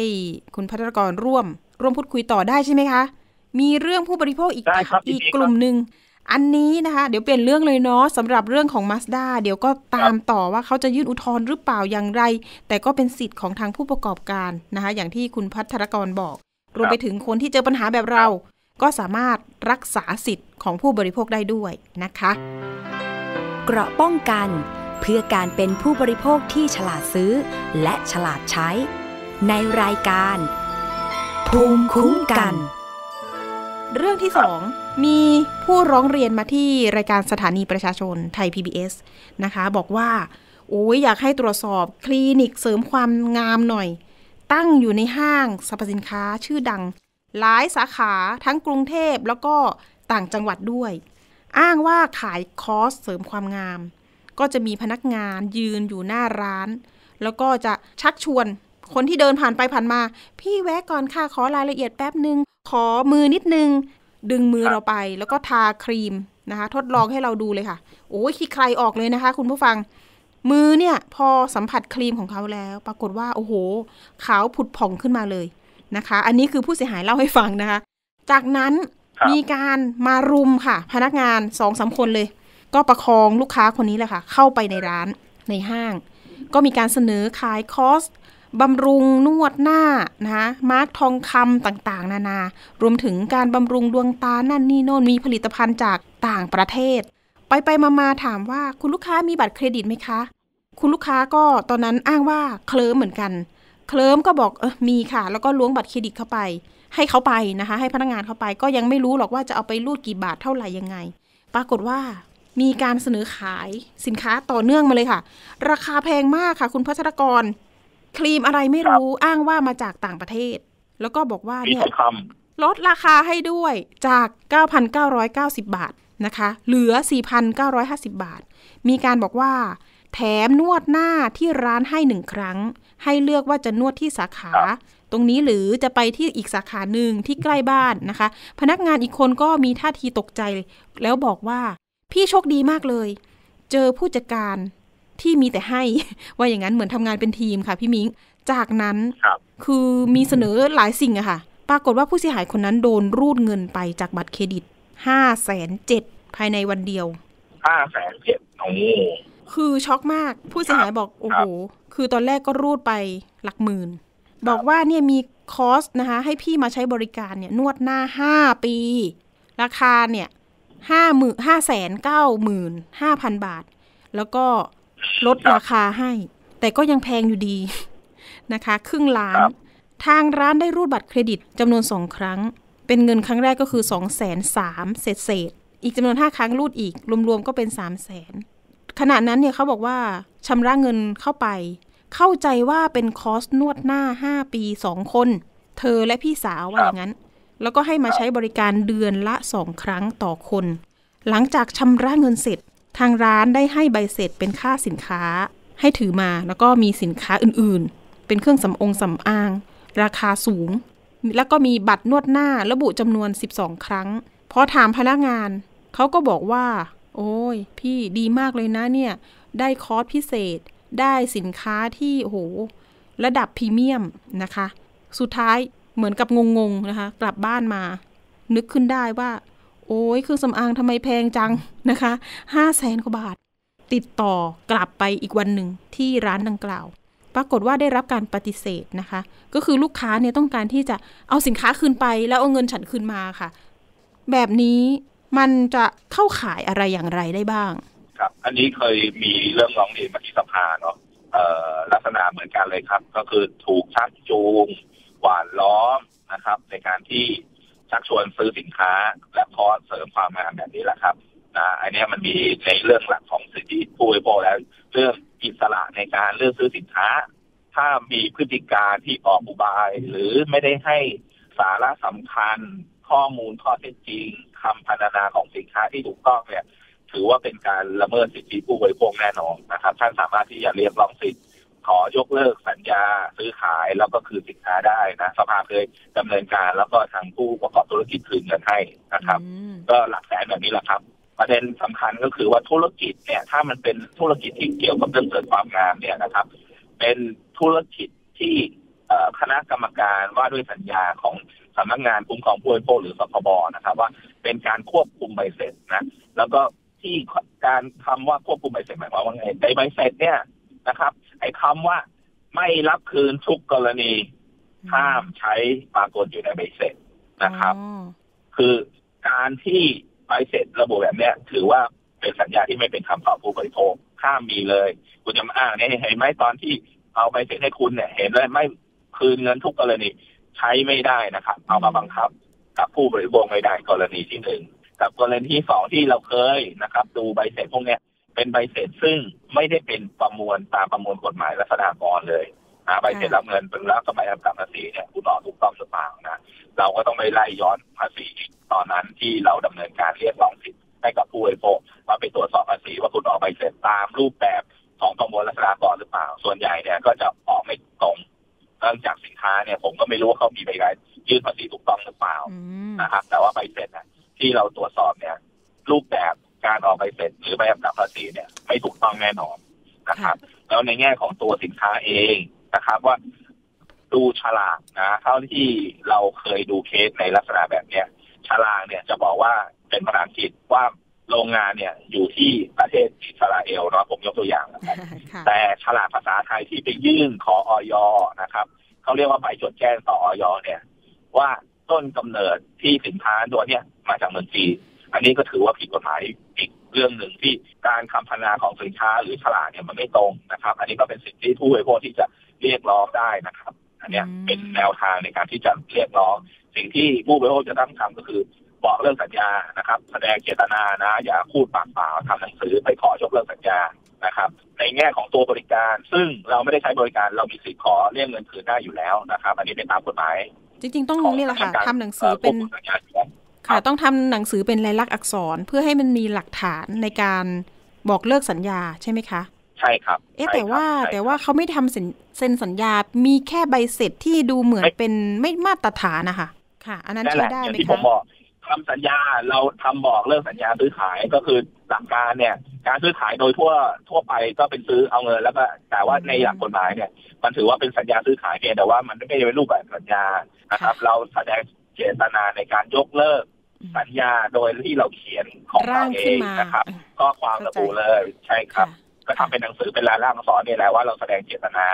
คุณภัทรกรร่วมพูดคุยต่อได้ใช่ไหมคะมีเรื่องผู้บริโภคอีกกลุ่มนึงอันนี้นะคะเดี๋ยวเปลี่ยนเรื่องเลยเนาะสำหรับเรื่องของ Mazda เดี๋ยวก็ตามต่อว่าเขาจะยื่นอุทธรณ์หรือเปล่าอย่างไรแต่ก็เป็นสิทธิ์ของทางผู้ประกอบการนะคะอย่างที่คุณภัทรกรบอกรวมไปถึงคนที่เจอปัญหาแบบเราก็สามารถรักษาสิทธิ์ของผู้บริโภคได้ด้วยนะคะเกราะป้องกันเพื่อการเป็นผู้บริโภคที่ฉลาดซื้อและฉลาดใช้ในรายการภูมิคุ้มกันเรื่องที่2มีผู้ร้องเรียนมาที่รายการสถานีประชาชนไทย PBS นะคะบอกว่าโอ้ยอยากให้ตรวจสอบคลินิกเสริมความงามหน่อยตั้งอยู่ในห้างสรรพสินค้าชื่อดังหลายสาขาทั้งกรุงเทพแล้วก็ต่างจังหวัดด้วยอ้างว่าขายคอร์สเสริมความงามก็จะมีพนักงานยืนอยู่หน้าร้านแล้วก็จะชักชวนคนที่เดินผ่านไปผ่านมาพี่แวะก่อนค่ะขอรายละเอียดแป๊บนึง ขอมือนิดนึงดึงมือเราไปแล้วก็ทาครีมนะคะทดลองให้เราดูเลยค่ะโอ้ยขี้ใครออกเลยนะคะคุณผู้ฟังมือเนี่ยพอสัมผัสครีมของเขาแล้วปรากฏว่าโอ้โหขาวผุดผ่องขึ้นมาเลยนะคะอันนี้คือผู้เสียหายเล่าให้ฟังนะคะจากนั้นมีการมารุมค่ะพนักงาน 2-3 คนเลยก็ประคองลูกค้าคนนี้แหละค่ะเข้าไปในร้านในห้างก็มีการเสนอขายคอร์สบำรุงนวดหน้านะคะมาร์กทองคำต่างๆนานารวมถึงการบำรุงดวงตานั่นนี่โน่นมีผลิตภัณฑ์จากต่างประเทศไปๆมาๆถามว่าคุณลูกค้ามีบัตรเครดิตไหมคะคุณลูกค้าก็ตอนนั้นอ้างว่าเคลิ้มเหมือนกันเคลิ้มก็บอกมีค่ะแล้วก็ล้วงบัตรเครดิตเข้าไปให้เขาไปนะคะให้พนักงานเข้าไปก็ยังไม่รู้หรอกว่าจะเอาไปรูดกี่บาทเท่าไหร่ยังไงปรากฏว่ามีการเสนอขายสินค้าต่อเนื่องมาเลยค่ะราคาแพงมากค่ะคุณพัชรกรครีมอะไรไม่รู้อ้างว่ามาจากต่างประเทศแล้วก็บอกว่าเนี่ยลดราคาให้ด้วยจาก 9,990 บาทนะคะเหลือ 4,950 บาทมีการบอกว่าแถมนวดหน้าที่ร้านให้1ครั้งให้เลือกว่าจะนวดที่สาขาตรงนี้หรือจะไปที่อีกสาขาหนึ่งที่ใกล้บ้านนะคะพนักงานอีกคนก็มีท่าทีตกใจแล้วบอกว่าพี่โชคดีมากเลยเจอผู้จัดการที่มีแต่ให้ว่าอย่างนั้นเหมือนทำงานเป็นทีมค่ะพี่มิ้งจากนั้น คือมีเสนอหลายสิ่งอะค่ะปรากฏว่าผู้เสียหายคนนั้นโดนรูดเงินไปจากบัตรเครดิต 5,700,000 ภายในวันเดียว 5,700,000 โอ้คือช็อกมากผู้เสียหายบอกโอ้โหคือตอนแรกก็รูดไปหลักหมื่นบอกว่าเนี่ยมีคอร์สนะคะให้พี่มาใช้บริการเนี่ยนวดหน้า5ปีราคาเนี่ย5,950,000 บาทแล้วก็ลดราคาให้แต่ก็ยังแพงอยู่ดีนะคะครึ่งล้านทางร้านได้รูดบัตรเครดิตจำนวน2ครั้งเป็นเงินครั้งแรกก็คือ 230,000 เศษอีกจำนวน5ครั้งรูดอีกรวมๆก็เป็น 300,000 ขณะนั้นเนี่ยเขาบอกว่าชำระเงินเข้าไปเข้าใจว่าเป็นคอร์สนวดหน้า5ปี2คนเธอและพี่สาวว่าอย่างนั้นแล้วก็ให้มาใช้บริการเดือนละ2ครั้งต่อคนหลังจากชำระเงินเสร็จทางร้านได้ให้ใบเสร็จเป็นค่าสินค้าให้ถือมาแล้วก็มีสินค้าอื่นๆเป็นเครื่องสำอางราคาสูงแล้วก็มีบัตรนวดหน้าระบุจำนวน12ครั้งพอถามพนักงานเขาก็บอกว่าโอ้ยพี่ดีมากเลยนะเนี่ยได้คอร์สพิเศษได้สินค้าที่โอ้โหระดับพรีเมียมนะคะสุดท้ายเหมือนกับงงๆนะคะกลับบ้านมานึกขึ้นได้ว่าโอ้ยเครื่องสำอางทำไมแพงจังนะคะ500,000 กว่าบาทติดต่อกลับไปอีกวันหนึ่งที่ร้านดังกล่าวปรากฏว่าได้รับการปฏิเสธนะคะก็คือลูกค้าเนี่ยต้องการที่จะเอาสินค้าคืนไปแล้วเอาเงินฉันคืนมาค่ะแบบนี้มันจะเข้าข่ายอะไรอย่างไรได้บ้างครับอันนี้เคยมีเรื่องร้องเรียนมาที่สภาเนาะลักษณะเหมือนกันเลยครับก็คือถูกชักจูงหวานล้อมนะครับในการที่ชักชวนซื้อสินค้าและคอร์สเสริมความงามแบบนี้แหละครับนะอันนี้มันมีในเรื่องหลักของสิทธิผู้บริโภคแล้วเรื่องอิสระในการเลือกซื้อสินค้าถ้ามีพฤติการที่ออกอุบายหรือไม่ได้ให้สาระสำคัญข้อมูลข้อเท็จจริงคำพรรณนาของสินค้าที่ถูกต้องเนี่ยถือว่าเป็นการละเมิดสิทธิผู้บริโภคแน่นอนนะครับท่านสามารถที่จะเรียกร้องสิทธิขอยกเลิกสัญญาซื้อขายแล้วก็คืนสินค้าได้นะสภาเลยดำเนินการแล้วก็ทางผู้ประกอบธุรกิจคืนเงินให้นะครับก็หลักแสนแบบนี้แหละครับประเด็นสำคัญก็คือว่าธุรกิจเนี่ยถ้ามันเป็นธุรกิจที่เกี่ยวกับเรื่องเสริมความงามเนี่ยนะครับเป็นธุรกิจที่คณะกรรมการว่าด้วยสัญญาของสำนักงานคุ้มครองผู้บริโภคหรือสคบนะครับว่าเป็นการควบคุมใบเสร็จนะแล้วก็ที่การคำว่าควบคุมใบเสร็จหมายความว่าไงในใบเสร็จเนี่ยนะครับไอ้คำว่าไม่รับคืนทุกกรณีห้ามใช้ปรากฏอยู่ในใบเสร็จนะครับคือการที่ใบเสร็จระบุแบบนี้ถือว่าเป็นสัญญาที่ไม่เป็นธรรมต่อผู้บริโภคห้ามมีเลยคุณจะมาอ้างเนี่ยเห็นไหมตอนที่เอาใบเสร็จให้คุณเนี่ยเห็นเลยไม่คืนเงินทุกกรณีใช้ไม่ได้นะครับเอามาบังคับกับผู้บริโภคไม่ได้กรณีที่หนึ่งกับกรณีที่สองที่เราเคยนะครับดูใบเสร็จพวกนี้เป็นใบเสร็จซึ่งไม่ได้เป็นประมวลตามประมวลกฎหมายและสถาบันเลยใบเสร็จรับเงินเป็นรับสมัยรับภาษีเนี่ยคุณออกถูกต้องหรือเปล่านะเราก็ต้องไปไล่ย้อนภาษีตอนนั้นที่เราดำเนินการเรียกร้องสิทธิ์ให้กับผู้บริโภคมาไปตรวจสอบภาษีว่าคุณออกใบเสร็จตามรูปแบบของประมวลและสถาบันหรือเปล่าส่วนใหญ่เนี่ยก็จะออกไม่ตรงเนื่องจากสินค้าเนี่ยผมก็ไม่รู้ว่าเขามีใบอะไร ยื่นภาษีถูกต้องหรือเปล่านะครับแต่ว่าใบเสร็จนะที่เราตรวจสอบเนี่ยรูปแบบการออกใบเสร็จหรือใบกำกับภาษีเนี่ยไม่ถูกต้องแน่นอนนะครับแล้วในแง่ของตัวสินค้าเองนะครับว่าดูฉลากนะเท่าที่เราเคยดูเคสในลักษณะแบบเนี้ยฉลากเนี่ยจะบอกว่าเป็นภาษาอังกฤษว่าโรงงานเนี่ยอยู่ที่ประเทศอิสราเอลนะผมยกตัวอย่างนะครับแต่ฉลากภาษาไทยที่ไปยื่นขออย.นะครับเขาเรียกว่าใบจดแจ้งต่ออย.เนี่ยว่าต้นกำเนิดที่สินค้าตัวเนี่ยมาจากเมืองจีนอันนี้ก็ถือว่าผิดกฎหมายอีกเรื่องหนึ่งที่การคำพรรณนาของสินค้าหรือฉลากเนี่ยมันไม่ตรงนะครับอันนี้ก็เป็นสิทธิผู้บริโภคที่จะเรียกร้องได้นะครับอันนี้เป็นแนวทางในการที่จะเรียกร้องสิ่งที่ผู้บริโภคจะต้องทำก็คือบอกเลิกสัญญานะครับแสดงเจตนานะอย่าพูดปากเปล่าทำหนังสือไปขอยกเลิกสัญญานะครับในแง่ของตัวบริการซึ่งเราไม่ได้ใช้บริการเรามีสิทธิ์ขอเรียกเงินคืนได้อยู่แล้วนะครับอันนี้เป็นตามกฎหมายจริงๆต้องนี่แหละค่ะทำหนังสือเป็นค่ะต้องทำหนังสือเป็นลายลักษณ์อักษรเพื่อให้มันมีหลักฐานในการบอกเลิกสัญญาใช่ไหมคะใช่ครับเอ๊ะแต่ว่าเขาไม่ทำเซ็นสัญญามีแค่ใบเสร็จที่ดูเหมือนเป็นไม่มาตรฐานนะคะค่ะอันนั้นใช้ได้ไหมคะทำสัญญาเราทำบอกเลิกสัญญาซื้อขายก็คือหลักการเนี่ยการซื้อขายโดยทั่วไปก็เป็นซื้อเอาเงินแล้วก็แต่ว่าในหลักกฎหมายเนี่ยมันถือว่าเป็นสัญญาซื้อขายแต่ว่ามันไม่ได้เป็นรูปแบบสัญญานะครับเราแสดงเจตนาในการยกเลิกสัญญาโดยที่เราเขียนของเราเองนะครับก็ความระบุเลยใช่ครับก็ทำเป็นหนังสือเป็นลายลักษณ์อักษรนี่แหละว่าเราแสดงเจตนา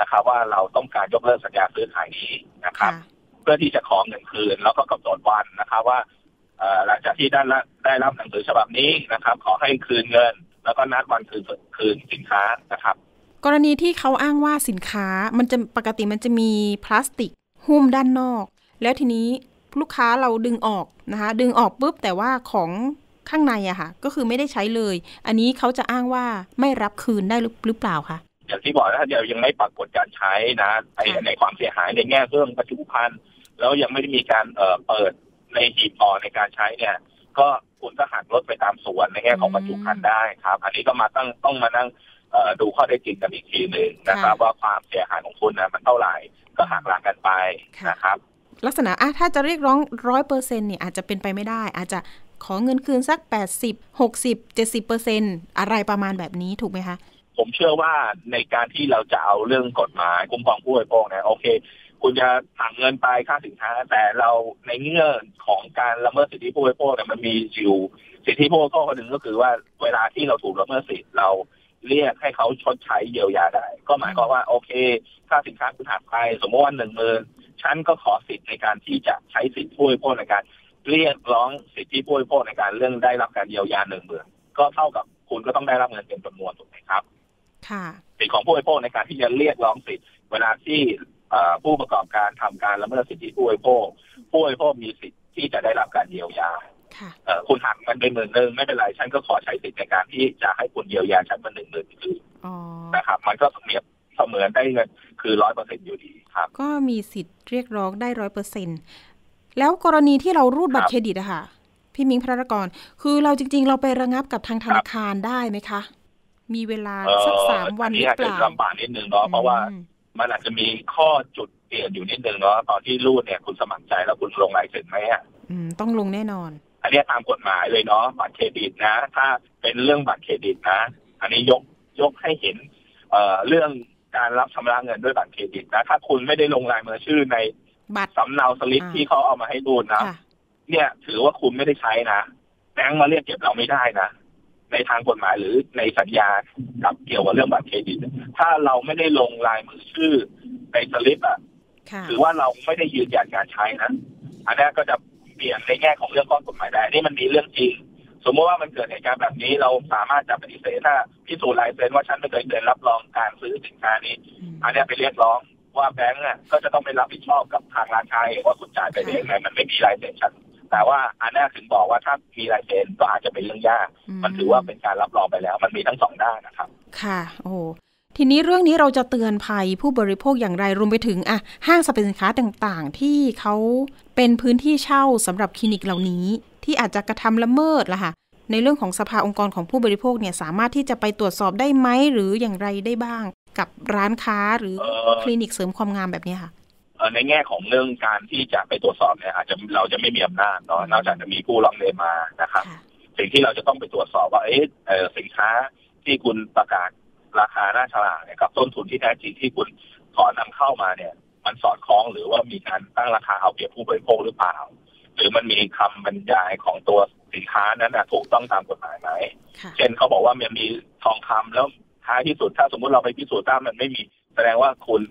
นะครับว่าเราต้องการยกเลิกสัญญาซื้อขายนี้นะครับเพื่อที่จะขอเงินคืนแล้วก็กำหนดวันนะครับว่าหลังจากที่ได้รับหนังสือฉบับนี้นะครับขอให้คืนเงินแล้วก็นัดวันคืนสินค้านะครับกรณีที่เขาอ้างว่าสินค้ามันจะปกติมันจะมีพลาสติกหุ้มด้านนอกแล้วทีนี้ลูกค้าเราดึงออกนะคะดึงออกปุ๊บแต่ว่าของข้างในอะค่ะก็คือไม่ได้ใช้เลยอันนี้เขาจะอ้างว่าไม่รับคืนได้หรือเปล่าคะอย่างที่บอกนะเดี๋ยวยังไม่ปรากฏการใช้นะในความเสียหายในแง่เรื่องวัตถุพันธุ์แล้วยังไม่ได้มีการเปิดในหีบห่อในการใช้เนี่ยก็คุณก็หักลดไปตามส่วนในแง่ของบรรจุภัณฑ์ได้ครับอันนี้ก็มาต้องมานั่งดูข้อเท็จจริงกันอีกทีหนึ่งนะครับว่าความเสียหายของคุณนะมันเท่าไหร่ก็หักล้างกันไปนะครับลักษณะถ้าจะเรียกร้อง 100% เนี่ยอาจจะเป็นไปไม่ได้อาจจะขอเงินคืนสัก80%, 60%, 70% อะไรประมาณแบบนี้ถูกไหมคะผมเชื่อว่าในการที่เราจะเอาเรื่องกฎหมายคุ้มครองผู้บริโภคเนี่ยโอเคคุณจะสั่งเงินไปค่าสินค้าแต่เราในเงื่อนของการละเมิดสิทธิผู้บริโภคเนี่ยมันมีอยู่สิทธิผู้บริโภคคนหนึ่งก็คือว่าเวลาที่เราถูกละเมิดสิทธิเราเรียกให้เขาชดใช้เยียวยาได้ก็หมายความว่าโอเคค่าสินค้าคุณหักไปสมมติว่า 10,000 ฉันก็ขอสิทธิในการที่จะใช้สิทธิผู้บริโภคในการเรียกร้องสิทธิผู้บริโภคในการเรื่องได้รับการเยียวยา 10,000 ก็เท่ากับคุณก็ต้องได้รับเงินเต็มจำนวนถูกไหมครับค่ะสิทธิของผู้บริโภคในการที่จะเรียกร้องสิทธิเวลาที่ผู้ประกอบการทำการละเมิดสิทธิผู้บริโภคมีสิทธิที่จะได้รับการเยียวยาคุณหักมันเป็น10,000ไม่เป็นไรฉันก็ขอใช้สิทธิในการที่จะให้คุณเยียวยาฉันเป็น10,000คือนะครับมันก็เสมือนได้เงินคือ 100% อยู่ดีครับก็มีสิทธิเรียกร้องได้ 100% แล้วกรณีที่เรารูดบัตรเครดิตอะค่ะพี่มิ้งพรรกรคือเราจริงๆเราไประงับกับทางธนาคารได้ไหมคะมีเวลาสัก3วันหรือเปล่าลำบากนิดนึงเพราะว่ามันอาจจะมีข้อจุดเปลี่ยนอยู่นิดนึงเนาะตอนที่รูดเนี่ยคุณสมัครใจแล้วคุณลงลายเซ็นไหมอ่ะต้องลงแน่นอนอันนี้ตามกฎหมายเลยเนาะบัตรเครดิตนะถ้าเป็นเรื่องบัตรเครดิตนะอันนี้ยกให้เห็นเรื่องการรับชำระเงินด้วยบัตรเครดิตนะถ้าคุณไม่ได้ลงลายมือชื่อในบัตรสำเนาสลิปที่เขาเอามาให้รูดนะเนี่ยถือว่าคุณไม่ได้ใช้นะแบงก์มาเรียกเก็บเราไม่ได้นะในทางกฎหมายหรือในสัญญากับเกี่ยวกับเรื่องบัตรเครดิตถ้าเราไม่ได้ลงลายมือชื่อในสลิปอ่ะถือว่าเราไม่ได้ยืนยันการใช้นะอันนี้ก็จะเปลี่ยนในแง่ของเรื่องข้อกฎหมายได้นี่มันมีเรื่องจริงสมมติว่ามันเกิดเหตุการณ์แบบนี้เราสามารถจะปฏิเสธถ้าพิสูจน์ลายเซ็นว่าฉันไม่เคยเซ็นรับรองการซื้อสินค้านี้อันนี้ไปเรียกร้องว่าแบงก์ก็จะต้องไปรับผิดชอบกับทางร้านค้าว่าคุณจ่ายไปเองไงมันไม่มีลายเซ็นฉันแต่ว่าอันนี้ถึงบอกว่าถ้ามีลายเซ็นก็อาจจะเป็นเรื่องยากมันถือว่าเป็นการรับรองไปแล้วมันมีทั้งสองด้านนะครับค่ะโอ้ทีนี้เรื่องนี้เราจะเตือนภัยผู้บริโภคอย่างไรรวมไปถึงห้างสรรพสินค้าต่างๆที่เขาเป็นพื้นที่เช่าสำหรับคลินิกเหล่านี้ที่อาจจะกระทำละเมิดล่ะค่ะในเรื่องของสภาองค์กรของผู้บริโภคเนี่ยสามารถที่จะไปตรวจสอบได้ไหมหรืออย่างไรได้บ้างกับร้านค้าหรือคลินิกเสริมความงามแบบนี้ค่ะ ในแง่ของเรื่องการที่จะไปตรวจสอบเนี่ยอาจจะเราจะไม่มีอำนาจเนาะนอกจากจะมีผู้ร้องเรียนมานะครับสิ่งที่เราจะต้องไปตรวจสอบว่าสินค้าที่คุณประกาศราคาหน้าฉลากเนี่ยกับต้นทุนที่แท้จริงที่คุณขอนำเข้ามาเนี่ยมันสอดคล้องหรือว่ามีการตั้งราคาเอาเปรียบผู้บริโภคหรือเปล่าหรือมันมีคำบรรยายของตัวสินค้านั้นถูกต้องตามกฎหมายไหมเช่นเขาบอกว่ามันมีทองคำแล้วท้ายที่สุดถ้าสมมติเราไปพิสูจน์ว่ามันไม่มีแสดงว่าคุณ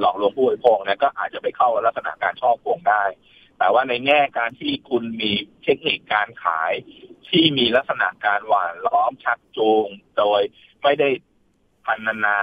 หลอกลวงผู้บริโภคนะก็อาจจะไปเข้าลักษณะการฉ้อโกงได้แต่ว่าในแง่การที่คุณมีเทคนิคการขายที่มีลักษณะการหว่านล้อมชักจูงโดยไม่ได้พรรณนา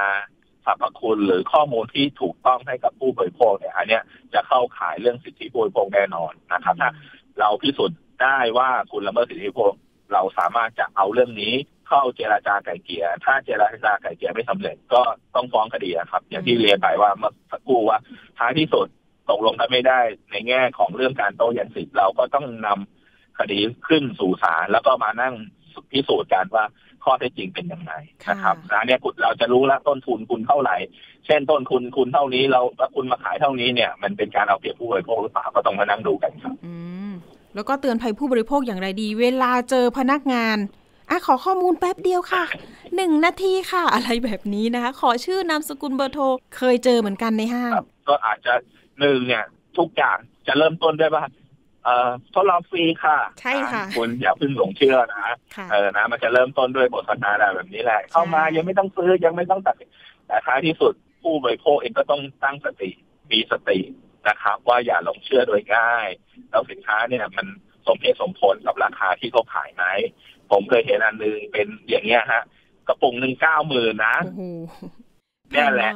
สรรพคุณหรือข้อมูลที่ถูกต้องให้กับผู้บริโภคเนี่ยอันเนี้ยจะเข้าขายเรื่องสิทธิผู้บริโภคแน่นอนนะครับถ้าเราพิสูจน์ได้ว่าคุณละเมิดสิทธิผู้บริโภคเราสามารถจะเอาเรื่องนี้เข้าเจรจาไกล่เกลี่ยถ้าเจรจาไกล่เกลี่ยไม่สำเร็จก็ต้องฟ้องคดีครับอย่างที่เรียนไปว่าเมื่อสักครู่ว่าท้ายที่สุดตกลงกันไม่ได้ในแง่ของเรื่องการโต้แย้งสิทธิ์เราก็ต้องนำคดีขึ้นสู่ศาลแล้วก็มานั่งพิสูจน์กันว่าข้อเท็จจริงเป็นอย่างไรนะครับแล้วเนี่ยเราจะรู้ละต้นทุนคุณเท่าไหร่เช่นต้นทุนคุณเท่านี้เราแล้วคุณมาขายเท่านี้เนี่ยมันเป็นการเอาเปรียบผู้บริโภคหรือเปล่าก็ต้องมานั่งดูกันครับแล้วก็เตือนภัยผู้บริโภคอย่างไรดีเวลาเจอพนักงานขอข้อมูลแป๊บเดียวค่ะ1 นาทีค่ะอะไรแบบนี้นะคะขอชื่อนามสกุลเบอร์โทรเคยเจอเหมือนกันในห้างก็อาจจะ1เนี่ยทุกอย่างจะเริ่มต้นได้ป่ะทดลองฟรีค่ะใช่ค่ะคุณอย่าเพิ่งหลงเชื่อนะนะมันจะเริ่มต้นด้วยบทสนทนาแบบนี้แหละเข้ามายังไม่ต้องซื้อยังไม่ต้องตัดแต่ท้ายที่สุดผู้บริโภคเองก็ต้องตั้งสติมีสตินะครับว่าอย่าหลงเชื่อโดยง่ายแล้วสินค้าเนี่ยมันสมเหตุสมผลกับราคาที่เขาขายไหมผมเคยเห็นอันนึงเป็นอย่างเงี้ยฮะกระปุกนึง 90,000 นะนี่แหละ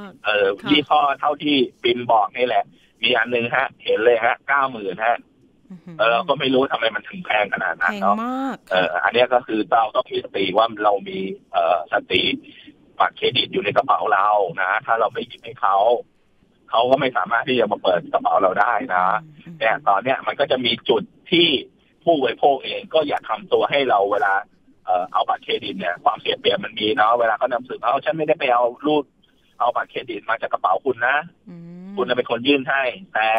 ยี่ห้อเท่าที่ปินบอกนี่แหละมีอันนึงฮะเห็นเลยฮะ 90,000 ฮะเราก็ไม่รู้ทำไมมันถึงแพงขนาดนั้นเนาะอันนี้ก็คือเราต้องมีสติว่าเรามีสติบัตรเครดิตอยู่ในกระเป๋าเรานะถ้าเราไม่หยิบให้เขาก็ไม่สามารถที่จะมาเปิดกระเป๋าเราได้นะแต่ตอนเนี้ยมันก็จะมีจุดที่ผู้บริโภคเองก็อยากทำตัวให้เราเวลาเอาบัตรเครดิตเนี่ยความเสียเปรียบมันมีเนาะเวลาเขานำสืบเอาฉันไม่ได้ไปเอารูดเอาบัตรเครดิตมาจากกระเป๋าคุณนะคุณเป็นคนยื่นให้แต่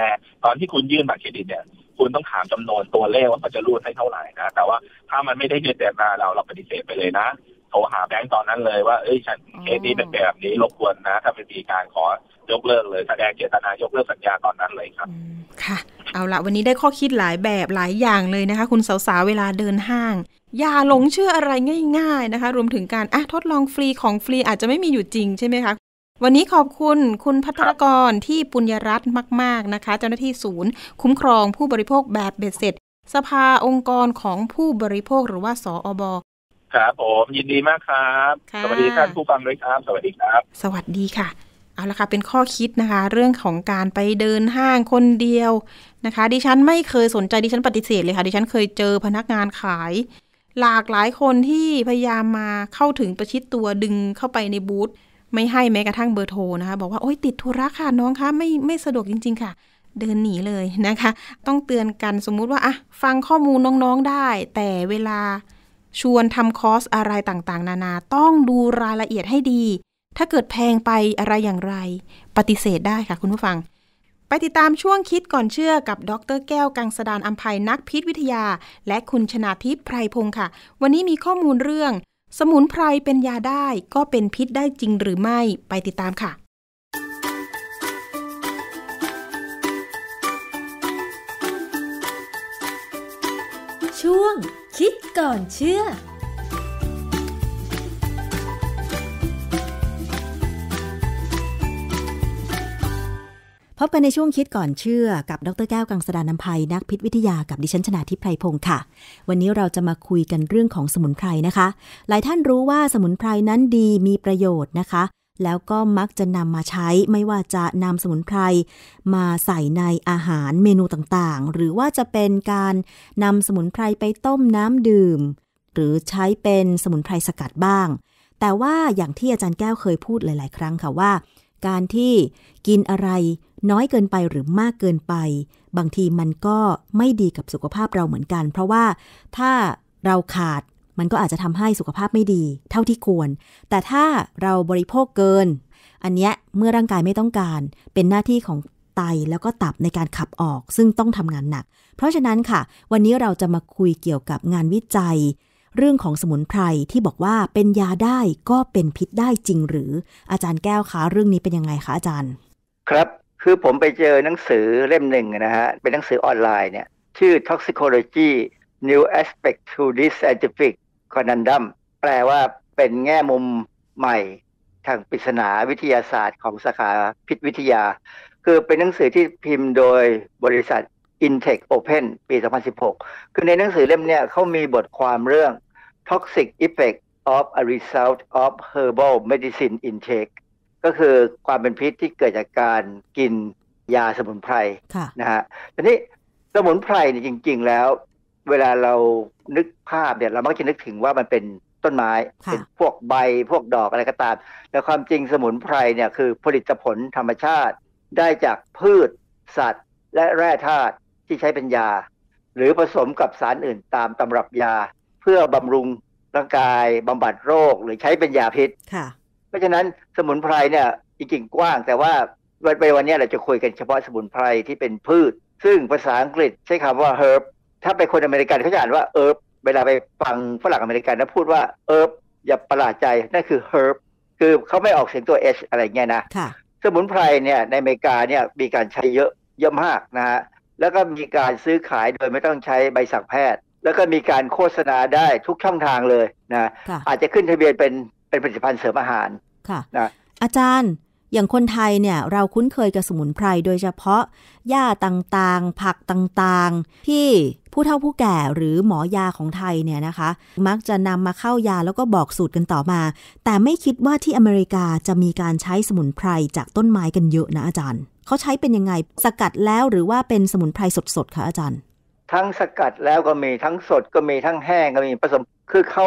ตอนที่คุณยื่นบัตรเครดิตเนี่ยคุณต้องถามจำนวนตัวเลขว่าเขาจะรูดให้เท่าไหร่นะแต่ว่าถ้ามันไม่ได้เจตนาเราปฏิเสธไปเลยนะโทรหาแบงก์ตอนนั้นเลยว่าฉันเคสนี้เป็นแบบนี้รบกวนนะถ้าเป็นมีการขอยกเลิกเลยแสดงเจตนายกเลิกสัญญาตอนนั้นเลยครับค่ะเอาละวันนี้ได้ข้อคิดหลายแบบหลายอย่างเลยนะคะคุณสาวๆเวลาเดินห้างอย่าหลงเชื่ออะไรง่ายๆนะคะรวมถึงการทดลองฟรีของฟรีอาจจะไม่มีอยู่จริงใช่ไหมคะวันนี้ขอบคุณคุณภัทรกรที่ปุญญรัตน์มากๆนะคะเจ้าหน้าที่ศูนย์คุ้มครองผู้บริโภคแบบเบ็ดเสร็จสภาองค์กรของผู้บริโภคหรือว่าสอบครับผมยินดีมากครับสวัสดีท่านผู้ฟังด้วยครับสวัสดีครับสวัสดีค่ะเอาละค่ะเป็นข้อคิดนะคะเรื่องของการไปเดินห้างคนเดียวนะคะดิฉันไม่เคยสนใจดิฉันปฏิเสธเลยค่ะดิฉันเคยเจอพนักงานขายหลากหลายคนที่พยายามมาเข้าถึงประชิดตัวดึงเข้าไปในบูธไม่ให้แม้กระทั่งเบอร์โทรนะคะบอกว่าโอ๊ยติดธุระค่ะน้องคะไม่สะดวกจริงๆค่ะเดินหนีเลยนะคะต้องเตือนกันสมมุติว่าฟังข้อมูลน้องๆได้แต่เวลาชวนทำคอร์สอะไรต่างๆนานาต้องดูรายละเอียดให้ดีถ้าเกิดแพงไปอะไรอย่างไรปฏิเสธได้ค่ะคุณผู้ฟังไปติดตามช่วงคิดก่อนเชื่อกับดร.แก้วกังสดาลอำไพนักพิษวิทยาและคุณชนาทิพย์ไพรพงศ์ค่ะวันนี้มีข้อมูลเรื่องสมุนไพรเป็นยาได้ก็เป็นพิษได้จริงหรือไม่ไปติดตามค่ะช่วงคิดก่อนเชื่อพบกันในช่วงคิดก่อนเชื่อกับดร.แก้วกังสดาลอำไพนักพิษวิทยากับดิฉันชนาทิพย์ไพรพงศ์ค่ะวันนี้เราจะมาคุยกันเรื่องของสมุนไพรนะคะหลายท่านรู้ว่าสมุนไพรนั้นดีมีประโยชน์นะคะแล้วก็มักจะนำมาใช้ไม่ว่าจะนำสมุนไพรมาใส่ในอาหารเมนูต่างๆหรือว่าจะเป็นการนำสมุนไพรไปต้มน้ำดื่มหรือใช้เป็นสมุนไพรสกัดบ้างแต่ว่าอย่างที่อาจารย์แก้วเคยพูดหลายๆครั้งค่ะว่าการที่กินอะไรน้อยเกินไปหรือมากเกินไปบางทีมันก็ไม่ดีกับสุขภาพเราเหมือนกันเพราะว่าถ้าเราขาดมันก็อาจจะทำให้สุขภาพไม่ดีเท่าที่ควรแต่ถ้าเราบริโภคเกินอันเนี้ยเมื่อร่างกายไม่ต้องการเป็นหน้าที่ของไต ไตแล้วก็ตับในการขับออกซึ่งต้องทำงานหนักเพราะฉะนั้นค่ะวันนี้เราจะมาคุยเกี่ยวกับงานวิจัยเรื่องของสมุนไพรที่บอกว่าเป็นยาได้ก็เป็นพิษได้จริงหรืออาจารย์แก้วคะเรื่องนี้เป็นยังไงคะอาจารย์ครับคือผมไปเจอหนังสือเล่มหนึ่งนะฮะเป็นหนังสือออนไลน์เนี่ยชื่อ Toxicology New Aspect to Scientific Conundrum แปลว่าเป็นแง่มุมใหม่ทางปริศนาวิทยาศาสตร์ของสาขาพิษวิทยาคือเป็นหนังสือที่พิมพ์โดยบริษัท Intech Open ปี 2016 คือในหนังสือเล่มนี้เขามีบทความเรื่อง Toxic Effect of a Result of Herbal Medicine Intake ก็คือความเป็นพิษที่เกิดจากการกินยาสมุนไพรนะฮะทีนี้สมุนไพรเนี่ยจริงๆแล้วเวลาเรานึกภาพเนี่ยเรามักจะนึกถึงว่ามันเป็นต้นไม้เป็นพวกใบพวกดอกอะไรก็ตามแต่ความจริงสมุนไพรเนี่ยคือผลิตผลธรรมชาติได้จากพืชสัตว์และแร่ธาตุที่ใช้เป็นยาหรือผสมกับสารอื่นตามตำรับยาเพื่อบำรุงร่างกายบำบัดโรคหรือใช้เป็นยาพิษเพราะฉะนั้นสมุนไพรเนี่ยจริงๆกว้างแต่ว่าวันนี้เราจะคุยกันเฉพาะสมุนไพรที่เป็นพืชซึ่งภาษาอังกฤษใช้คำว่า herb ถ้าเป็นคนอเมริกันเขาจะอ่านว่า herbเวลาไปฟังฝรั่งอเมริกันนะพูดว่าเอิร์บอย่าประหลาดใจนั่นคือเฮิร์บคือเขาไม่ออกเสียงตัว H อะไรเงี้ยนะสมุนไพรเนี่ยในอเมริกาเนี่ยมีการใช้เยอะมากนะฮะแล้วก็มีการซื้อขายโดยไม่ต้องใช้ใบสั่งแพทย์แล้วก็มีการโฆษณาได้ทุกช่องทางเลยนะอาจจะขึ้นทะเบียนเป็นผลิตภัณฑ์เสริมอาหารนะอาจารย์อย่างคนไทยเนี่ยเราคุ้นเคยกับสมุนไพรโดยเฉพาะหญ้าต่างๆผักต่างๆที่ผู้เฒ่าผู้แก่หรือหมอยาของไทยเนี่ยนะคะมักจะนำมาเข้ายาแล้วก็บอกสูตรกันต่อมาแต่ไม่คิดว่าที่อเมริกาจะมีการใช้สมุนไพรจากต้นไม้กันเยอะนะอาจารย์เขาใช้เป็นยังไงสกัดแล้วหรือว่าเป็นสมุนไพรสดๆคะอาจารย์ทั้งสกัดแล้วก็มีทั้งสดก็มีทั้งแห้งก็มีผสมคือเขา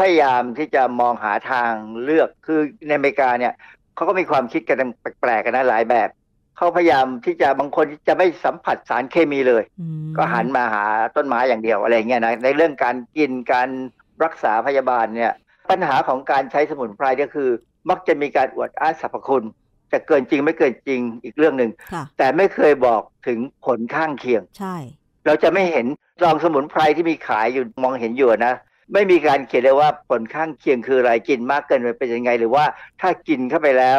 พยายามที่จะมองหาทางเลือกคือในอเมริกาเนี่ยเขาก็มีความคิดกันแปลกๆกันนะหลายแบบเขาพยายามที่จะบางคนจะไม่สัมผัสสารเคมีเลยก็หันมาหาต้นไม้อย่างเดียวอะไรเงี้ยนะในเรื่องการกินการรักษาพยาบาลเนี่ยปัญหาของการใช้สมุนไพรก็คือมักจะมีการอวดอ้างสรรพคุณจะเกินจริงไม่เกินจริงอีกเรื่องนึงแต่ไม่เคยบอกถึงผลข้างเคียงใช่เราจะไม่เห็นซองสมุนไพรที่มีขายอยู่มองเห็นอยู่นะไม่มีการเขียนเลยว่าผลข้างเคียงคืออะไรกินมากเกินไปเป็นยังไงหรือว่าถ้ากินเข้าไปแล้ว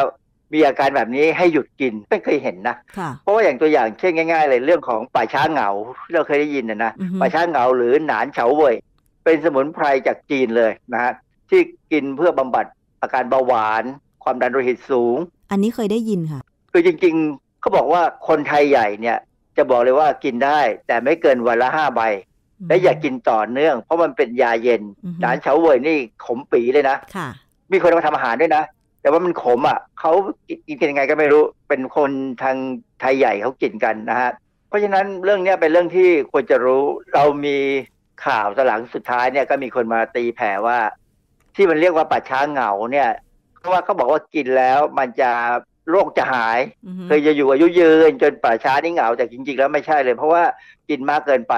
มีอาการแบบนี้ให้หยุดกินไม่เคยเห็นนะเพราะว่าอย่างตัวอย่างเช่นง่ายๆเลยเรื่องของป่าช้าเหงาเราเคยได้ยินนะป่าช้าเหงาหรือหนานเฉาเว่ยเป็นสมุนไพรจากจีนเลยนะฮะที่กินเพื่อบำบัดอาการเบาหวานความดันโลหิตสูงอันนี้เคยได้ยินค่ะคือจริงๆเขาบอกว่าคนไทยใหญ่เนี่ยจะบอกเลยว่ากินได้แต่ไม่เกินวันละ5 ใบและอย่ากินต่อเนื่องเพราะมันเป็นยาเย็นหนานเฉาเว่ยนี่ขมปีเลยนะมีคนมาทำอาหารด้วยนะแต่ว่ามันขมอ่ะเขากินยังไงก็ไม่รู้เป็นคนทางไทยใหญ่เขากินกันนะฮะเพราะฉะนั้นเรื่องนี้เป็นเรื่องที่ควรจะรู้เรามีข่าวตอนหลังสุดท้ายเนี่ยก็มีคนมาตีแผ่ว่าที่มันเรียกว่าป่าช้าเหงาเนี่ยเพราะว่าเขาบอกว่ากินแล้วมันจะโรคจะหายเคยจะอยู่อายุยืนจนป่าช้านี่เหงาแต่จริงๆแล้วไม่ใช่เลยเพราะว่ากินมากเกินไป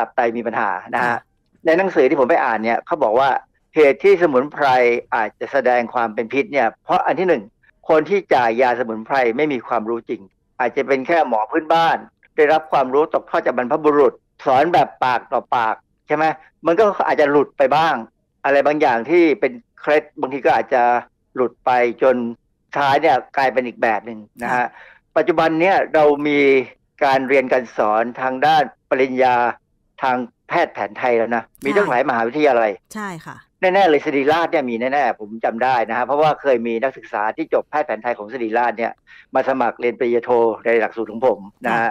ตับไตมีปัญหานะฮะในหนังสือที่ผมไปอ่านเนี่ยเขาบอกว่าเหตุที่สมุนไพรอาจจะแสดงความเป็นพิษเนี่ยเพราะอันที่หนึ่งคนที่จ่ายยาสมุนไพรไม่มีความรู้จริงอาจจะเป็นแค่หมอพื้นบ้านได้รับความรู้ตกทอดจากบรรพบุรุษสอนแบบปากต่อปากใช่ไหมมันก็อาจจะหลุดไปบ้างอะไรบางอย่างที่เป็นเคล็ดบางทีก็อาจจะหลุดไปจนท้ายเนี่ยกลายเป็นอีกแบบหนึ่งนะฮะปัจจุบันเนี่ยเรามีการเรียนการสอนทางด้านปริญญาทางแพทย์แผนไทยแล้วนะมีตั้งหลายมหาวิทยาลัยใช่ค่ะแน่ๆเลยศิริราชเนี่ยมีแน่ๆผมจำได้นะฮะเพราะว่าเคยมีนักศึกษาที่จบแพทย์แผนไทยของศิริราชเนี่ยมาสมัครเรียนปริญญาโทในหลักสูตรของผมนะฮะ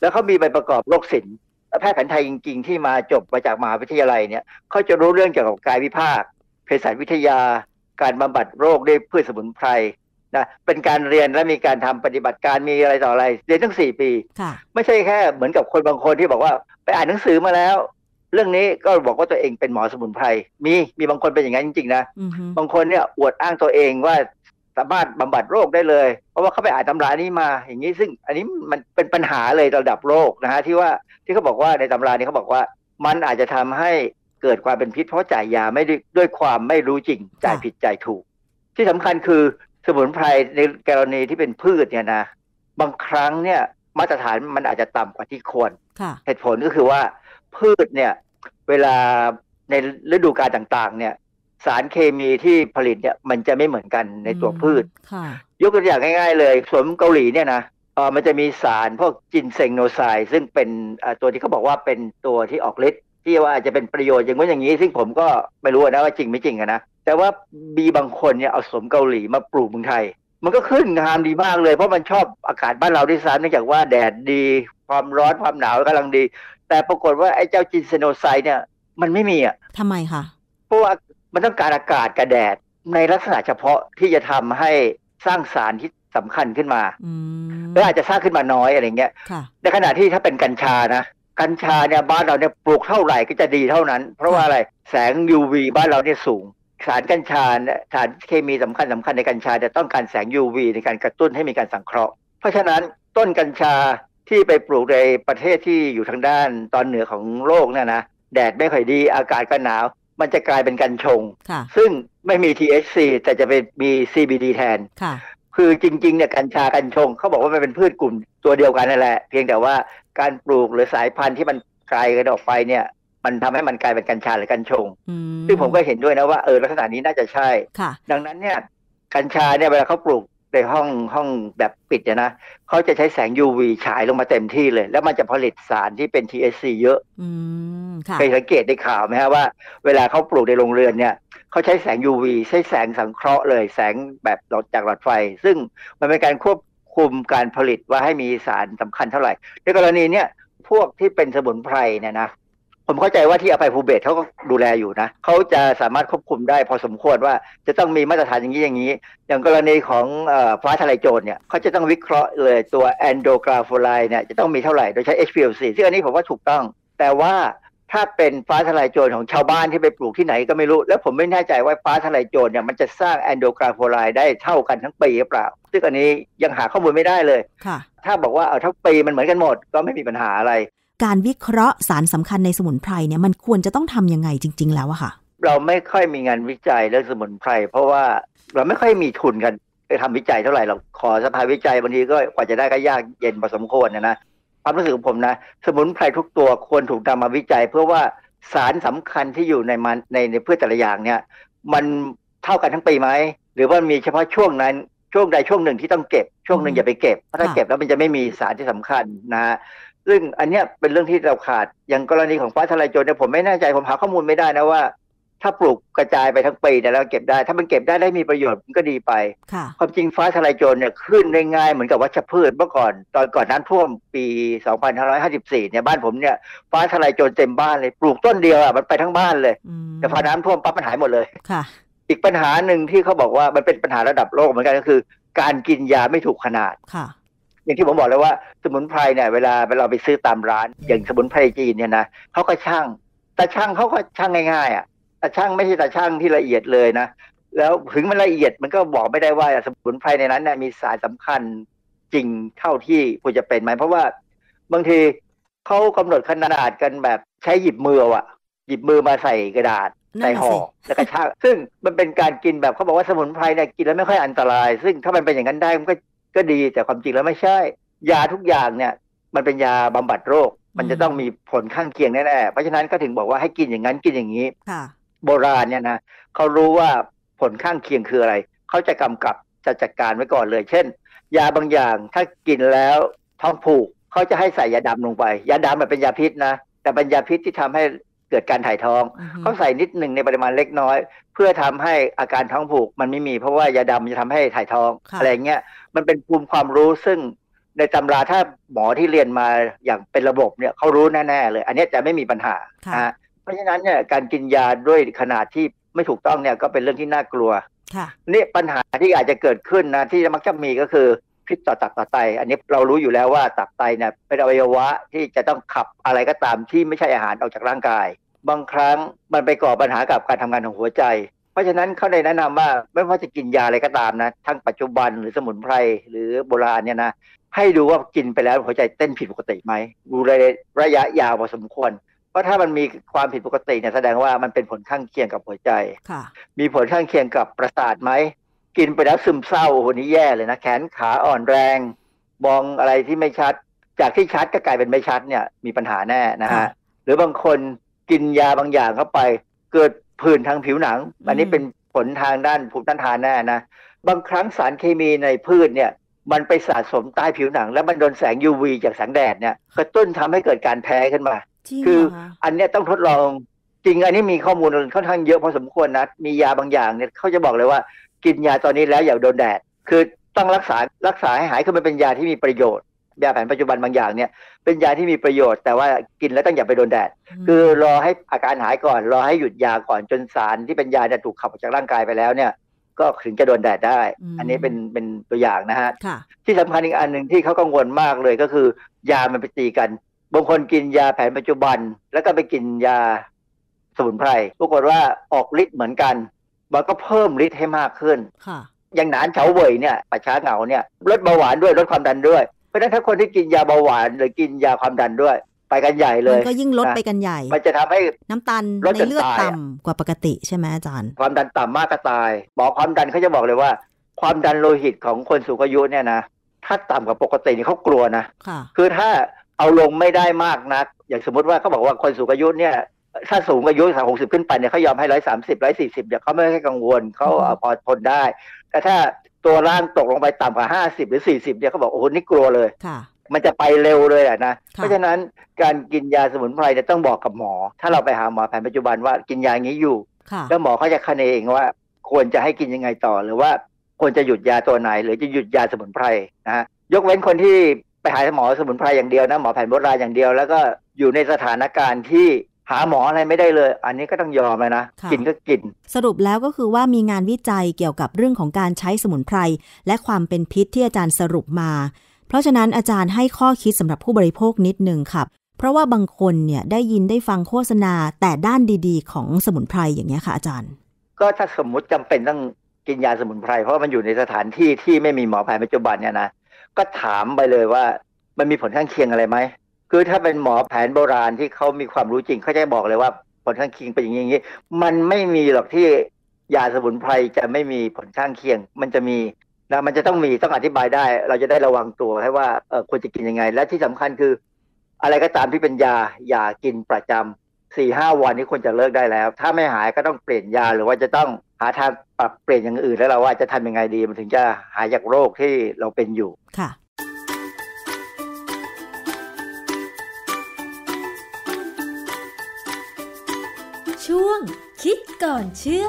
แล้วเขามีใบประกอบโรคศิลป์แพทย์แผนไทยจริงๆที่มาจบมาจากมหาวิทยาลัยเนี่ยเขาจะรู้เรื่องเกี่ยวกับกายวิภาคเภสัชวิทยาการบำบัดโรคด้วยพืชสมุนไพรนะเป็นการเรียนและมีการทำปฏิบัติการมีอะไรต่ออะไรเรียนทั้ง4 ปีไม่ใช่แค่เหมือนกับคนบางคนที่บอกว่าไปอ่านหนังสือมาแล้วเรื่องนี้ก็บอกว่าตัวเองเป็นหมอสมุนไพรมีบางคนเป็นอย่างนั้นจริงๆนะบางคนเนี่ยอวดอ้างตัวเองว่าสามารถบำบัดโรคได้เลยเพราะว่าเขาไปอ่านตำรานี้มาอย่างนี้ซึ่งอันนี้มันเป็นปัญหาเลยระดับโลกนะฮะที่เขาบอกว่าในตำรานี้เขาบอกว่ามันอาจจะทำให้เกิดความเป็นพิษเพราะจ่ายยาไม่ด้วยความไม่รู้จริงจ่ายผิดจ่ายถูกที่สำคัญคือสมุนไพรในกรณีที่เป็นพืชเนี่ยนะบางครั้งเนี่ย มาตรฐานมันอาจจะต่ำกว่าที่ควรเหตุผลก็คือว่าพืชเนี่ยเวลาในฤดูกาลต่างๆเนี่ยสารเคมีที่ผลิตเนี่ยมันจะไม่เหมือนกันในตัวพืชยกตัวอย่างง่ายๆเลยสวนเกาหลีเนี่ยนะมันจะมีสารพวกจินเซงโนไซด์ซึ่งเป็นตัวที่เขาบอกว่าเป็นตัวที่ออกฤทธิ์ที่ว่าอาจจะเป็นประโยชน์อย่างว่าอย่างนี้ซึ่งผมก็ไม่รู้นะว่าจริงไม่จริงนะแต่ว่ามีบางคนเนี่ยเอาสวนเกาหลีมาปลูกเมืองไทยมันก็ขึ้นงามดีมากเลยเพราะมันชอบอากาศบ้านเราด้วยซ้ำเนื่องจากว่าแดดดีความร้อนความหนาวกำลังดีแต่ปรากฏว่าไอ้เจ้าจินเซงโนไซด์เนี่ยมันไม่มีอ่ะทำไมคะเพราะว่ามันต้องการอากาศกับแดดในลักษณะเฉพาะที่จะทำให้สร้างสารที่สำคัญขึ้นมาและอาจจะสร้างขึ้นมาน้อยอะไรเงี้ยในขณะที่ถ้าเป็นกัญชานะกัญชาเนี่ยบ้านเราเนี่ยปลูกเท่าไหร่ก็จะดีเท่านั้นเพราะว่าอะไรแสง UV บ้านเราเนี่ยสูงสารกัญชาสารเคมีสำคัญในกัญชาจะต้องการแสง UV ในการกระตุ้นให้มีการสังเคราะห์เพราะฉะนั้นต้นกัญชาที่ไปปลูกในประเทศที่อยู่ทางด้านตอนเหนือของโลกเนี่ยนะแดดไม่ค่อยดีอากาศก็หนาวมันจะกลายเป็นกัญชงซึ่งไม่มี THC แต่จะเป็นมี CBD แทนคือจริงๆเนี่ยกัญชากัญชงเขาบอกว่ามันเป็นพืชกลุ่มตัวเดียวกันนั่นแหละเพียงแต่ว่าการปลูกหรือสายพันธุ์ที่มันไกลกันออกไปเนี่ยมันทำให้มันกลายเป็นกัญชาหรือกัญชงซึ่งผมก็เห็นด้วยนะว่าลักษณะนี้น่าจะใช่ดังนั้นเนี่ยกัญชาเนี่ยเวลาเขาปลูกในห้องแบบปิดนะเขาจะใช้แสง UV ฉายลงมาเต็มที่เลยแล้วมันจะผลิตสารที่เป็น THC เยอะเคยสังเกตได้ข่าวไหมฮะว่าเวลาเขาปลูกในโรงเรือนเนี่ยเขาใช้แสง UV ใช้แสงสังเคราะห์เลยแสงแบบจากหลอดไฟซึ่งมันเป็นการควบคุมการผลิตว่าให้มีสารสำคัญเท่าไหร่ในกรณีเนี่ยพวกที่เป็นสมุนไพรเนี่ยนะผมเข้าใจว่าที่อภัยภูเบศเขาก็ดูแลอยู่นะเขาจะสามารถควบคุมได้พอสมควรว่าจะต้องมีมาตรฐานอย่างนี้อย่างนี้อย่างกรณีของฟ้าทะลายโจรเนี่ยเขาจะต้องวิเคราะห์เลยตัวแอนโดกราโฟไลน์เนี่ยจะต้องมีเท่าไหร่โดยใช้ HPLC ซึ่งอันนี้ผมว่าถูกต้องแต่ว่าถ้าเป็นฟ้าทะลายโจรของชาวบ้านที่ไปปลูกที่ไหนก็ไม่รู้แล้วผมไม่แน่ใจว่าฟ้าทะลายโจรเนี่ยมันจะสร้างแอนโดกราโฟไลน์ได้เท่ากันทั้งปีหรือเปล่าซึ่งอันนี้ยังหาข้อมูลไม่ได้เลยถ้าบอกว่าทั้งปีมันเหมือนกันหมดก็ไม่มีปัญหาอะไรการวิเคราะห์สารสำคัญในสมุนไพรเนี่ยมันควรจะต้องทำยังไงจริงๆแล้วอะค่ะเราไม่ค่อยมีงานวิจัยเรื่องสมุนไพรเพราะว่าเราไม่ค่อยมีทุนกันไปทำวิจัยเท่าไหร่เราขอสภาวิจัยบางทีก็กว่าจะได้ก็ยากเย็นพอสมควรนะความรู้สึกของผมนะสมุนไพรทุกตัวควรถูกนำมาวิจัยเพื่อว่าสารสำคัญที่อยู่ในพืชแต่ละอย่างเนี่ยมันเท่ากันทั้งปีไหมหรือว่ามีเฉพาะช่วงนั้นช่วงใดช่วงหนึ่งที่ต้องเก็บช่วงหนึ่งอย่าไปเก็บเพราะถ้าเก็บแล้วมันจะไม่มีสารที่สำคัญนะฮะซึ่งอันนี้เป็นเรื่องที่เราขาดอย่างกรณีของฟ้าทะลายโจรเนี่ยผมไม่แน่ใจผมหาข้อมูลไม่ได้นะว่าถ้าปลูกกระจายไปทั้งปีเนี่ยแล้วเก็บได้ถ้ามันเก็บได้มีประโยชน์มันก็ดีไปความจริงฟ้าทะลายโจรเนี่ยขึ้นง่ายๆเหมือนกับวัชพืชเมื่อก่อนตอนก่อนน้ำท่วมปี2554เนี่ยบ้านผมเนี่ยฟ้าทะลายโจรเต็มบ้านเลยปลูกต้นเดียวอ่ะมันไปทั้งบ้านเลยแต่พอน้ำท่วมปั๊บมันหายหมดเลยอีกปัญหาหนึ่งที่เขาบอกว่ามันเป็นปัญหาระดับโลกเหมือนกันก็คือการกินยาไม่ถูกขนาดอย่างที่ผมบอกแล้วว่าสมุนไพรเนี่ยเวลาไปซื้อตามร้านอย่างสมุนไพรจีนเนี่ยนะเขาก็ช่างแต่ช่างเขาก็ช่างง่ายๆอ่ะแต่ช่างไม่ใช่แต่ช่างที่ละเอียดเลยนะแล้วถึงมันละเอียดมันก็บอกไม่ได้ว่าสมุนไพรในนั้นเนี่ยมีสารสำคัญจริงเท่าที่ควรจะเป็นไหมเพราะว่าบางทีเขากำหนดขนาดกันแบบใช้หยิบมือมาใส่กระดาษใส่ห่อแล้วก็ช่างซึ่งมันเป็นการกินแบบเขาบอกว่าสมุนไพรเนี่ยกินแล้วไม่ค่อยอันตรายซึ่งถ้ามันเป็นอย่างนั้นได้มันก็ดีแต่ความจริงแล้วไม่ใช่ยาทุกอย่างเนี่ยมันเป็นยาบำบัดโรคมันจะต้องมีผลข้างเคียงแน่ๆเพราะฉะนั้นก็ถึงบอกว่าให้กินอย่างนั้นกินอย่างนี้โบราณเนี่ยนะเขารู้ว่าผลข้างเคียงคืออะไรเขาจะกำกับจะจัดการไว้ก่อนเลยเช่นยาบางอย่างถ้ากินแล้วท้องผูกเขาจะให้ใส่ยาดำลงไปยาดำมันเป็นยาพิษนะแต่เป็นยาพิษที่ทำให้เกิดการถ่ายท้องเขาใส่นิดหนึ่งในปริมาณเล็กน้อยเพื่อทำให้อาการท้องผูกมันไม่มีเพราะว่ายาดำมันจะทำให้ถ่ายท้องอะไรเงี้ยมันเป็นภูมิความรู้ซึ่งในตำราถ้าหมอที่เรียนมาอย่างเป็นระบบเนี่ยเขารู้แน่ๆเลยอันนี้จะไม่มีปัญหาเพราะฉะนั้นเนี่ยการกินยาด้วยขนาดที่ไม่ถูกต้องเนี่ยก็เป็นเรื่องที่น่ากลัวนี่ปัญหาที่อาจจะเกิดขึ้นนะที่มักจะมีก็คือพิษต่อตับต่อไตอันนี้เรารู้อยู่แล้วว่าตับไตเนี่ยเป็นอวัยวะที่จะต้องขับอะไรก็ตามที่ไม่ใช่อาหารออกจากร่างกายบางครั้งมันไปก่อปัญหากับการทำงานของหัวใจเพราะฉะนั้นเขาได้แนะนำว่าไม่ว่าจะกินยาอะไรก็ตามนะทั้งปัจจุบันหรือสมุนไพรหรือโบราณเนี่ยนะให้ดูว่ากินไปแล้วหัวใจเต้นผิดปกติไหมดูระยะยาวพอสมควรเพราะถ้ามันมีความผิดปกติเนี่ยแสดงว่ามันเป็นผลข้างเคียงกับหัวใจมีผลข้างเคียงกับประสาทไหมกินไปแล้วซึมเศร้าโอ้โหนี่แย่เลยนะแขนขาอ่อนแรงมองอะไรที่ไม่ชัด จากที่ชัดก็กลายเป็นไม่ชัดเนี่ยมีปัญหาแน่นะฮะหรือบางคนกินยาบางอย่างเข้าไปเกิดผื่นทางผิวหนังอันนี้เป็นผลทางด้านภูมิต้านทานแน่นะบางครั้งสารเคมีในพืชเนี่ยมันไปสะสมใต้ผิวหนังแล้วมันโดนแสง UV จากแสงแดดเนี่ยกระตุ้นทำให้เกิดการแพ้ขึ้นมาคืออันนี้ต้องทดลองจริงอันนี้มีข้อมูลค่อนข้างเยอะพอสมควรนะมียาบางอย่างเนี่ยเขาจะบอกเลยว่ากินยาตอนนี้แล้วอย่าโดนแดดคือต้องรักษาให้หายคือมันเป็นยาที่มีประโยชน์ยาแผนปัจจุบันบางอย่างเนี่ยเป็นยาที่มีประโยชน์แต่ว่ากินแล้วต้องอย่าไปโดนแดดคือรอให้อาการหายก่อนรอให้หยุดยาก่อนจนสารที่เป็นยาเนี่ยถูกขับออกจากร่างกายไปแล้วเนี่ยก็ถึงจะโดนแดดได้อันนี้เป็นตัวอย่างนะฮะที่สำคัญอีกอันหนึ่งที่เขากังวลมากเลยก็คือยามันไปตีกันบางคนกินยาแผนปัจจุบันแล้วก็ไปกินยาสมุนไพรปรากฏว่าออกฤทธิ์เหมือนกันมันก็เพิ่มฤทธิ์ให้มากขึ้นอย่างหนานเฉาเว่ยเนี่ยป่าช้าเหงาเนี่ยลดเบาหวานด้วยลดความดันด้วยเพราะฉะนั้นถ้าคนที่กินยาเบาหวานหรือกินยาความดันด้วยไปกันใหญ่เลยมันก็ยิ่งลดไปกันใหญ่มันจะทำให้น้ำตาลในเลือดต่ำกว่าปกติใช่ไหมอาจารย์ความดันต่ำมากก็ตายหมอความดันเขาจะบอกเลยว่าความดันโลหิตของคนสูงอายุเนี่ยนะถ้าต่ำกว่าปกตินี่เขากลัวนะคือถ้าเอาลงไม่ได้มากนักอย่างสมมติว่าเขาบอกว่าคนสูงอายุเนี่ยถ้าสูงอายุ60ขึ้นไปเนี่ยเขายอมให้130-140เนี่ยเขาไม่ให้กังวลเขาพอทนได้แต่ถ้าตัวร่างตกลงไปต่ำกว่า50หรือ40เนี่ยเขาบอกโอ้โหนี่กลัวเลยมันจะไปเร็วเลยอ่ะนะเพราะฉะนั้นการกินยาสมุนไพรเนี่ยต้องบอกกับหมอถ้าเราไปหาหมอแผนปัจจุบันว่ากินยาอย่างนี้อยู่แล้วหมอเขาจะคะเนเองว่าควรจะให้กินยังไงต่อหรือว่าควรจะหยุดยาตัวไหนหรือจะหยุดยาสมุนไพรนะฮะยกเว้นคนที่ไปหาหมอสมุนไพรอย่างเดียวนะหมอแผนโบราณอย่างเดียวแล้วก็อยู่ในสถานการณ์ที่หาหมออะไรไม่ได้เลยอันนี้ก็ต้องยอมเลยนะกินก็กินสรุปแล้วก็คือว่ามีงานวิจัยเกี่ยวกับเรื่องของการใช้สมุนไพรและความเป็นพิษที่อาจารย์สรุปมาเพราะฉะนั้นอาจารย์ให้ข้อคิดสำหรับผู้บริโภคนิดนึงครับเพราะว่าบางคนเนี่ยได้ยินได้ฟังโฆษณาแต่ด้านดีๆของสมุนไพรอย่างเงี้ยค่ะอาจารย์ก็ถ้าสมมติจำเป็นต้องกินยาสมุนไพรเพราะมันอยู่ในสถานที่ที่ไม่มีหมอแผนปัจจุบันเนี่ยนะก็ถามไปเลยว่ามันมีผลข้างเคียงอะไรไหมคือถ้าเป็นหมอแผนโบราณที่เขามีความรู้จริงเขาจะบอกเลยว่าผลข้างเคียงเป็นอย่างนี้มันไม่มีหรอกที่ยาสมุนไพรจะไม่มีผลข้างเคียงมันจะมีนะมันจะต้องมีต้องอธิบายได้เราจะได้ระวังตัวให้ว่าควรจะกินยังไงและที่สำคัญคืออะไรก็ตามที่เป็นยาอย่ากินประจำ 4-5 วันนี้ควรจะเลิกได้แล้วถ้าไม่หายก็ต้องเปลี่ยนยาหรือว่าจะต้องหาทางปรับเปลี่ยนอย่างอื่นแล้วเราว่าจะทำยังไงดีมันถึงจะหายจากโรคที่เราเป็นอยู่ค่ะช่วงคิดก่อนเชื่อ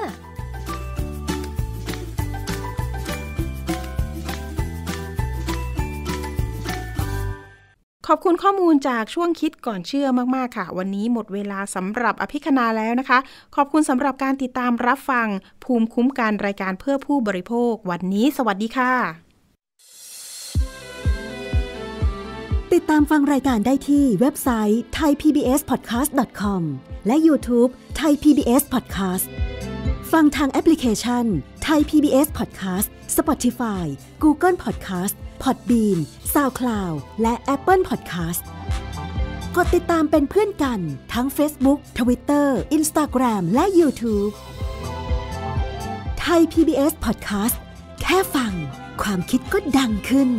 ขอบคุณข้อมูลจากช่วงคิดก่อนเชื่อมากๆค่ะวันนี้หมดเวลาสำหรับอภิคณาแล้วนะคะขอบคุณสำหรับการติดตามรับฟังภูมิคุ้มกันรายการเพื่อผู้บริโภควันนี้สวัสดีค่ะติดตามฟังรายการได้ที่เว็บไซต์ thaipbspodcast.com และ YouTube Thai PBS Podcast ฟังทางแอปพลิเคชัน Thai PBS Podcast Spotify Google Podcast Podbean SoundCloud และ Apple Podcast กดติดตามเป็นเพื่อนกันทั้ง Facebook Twitter Instagram และ YouTube Thai PBS Podcast แค่ฟังความคิดก็ดังขึ้น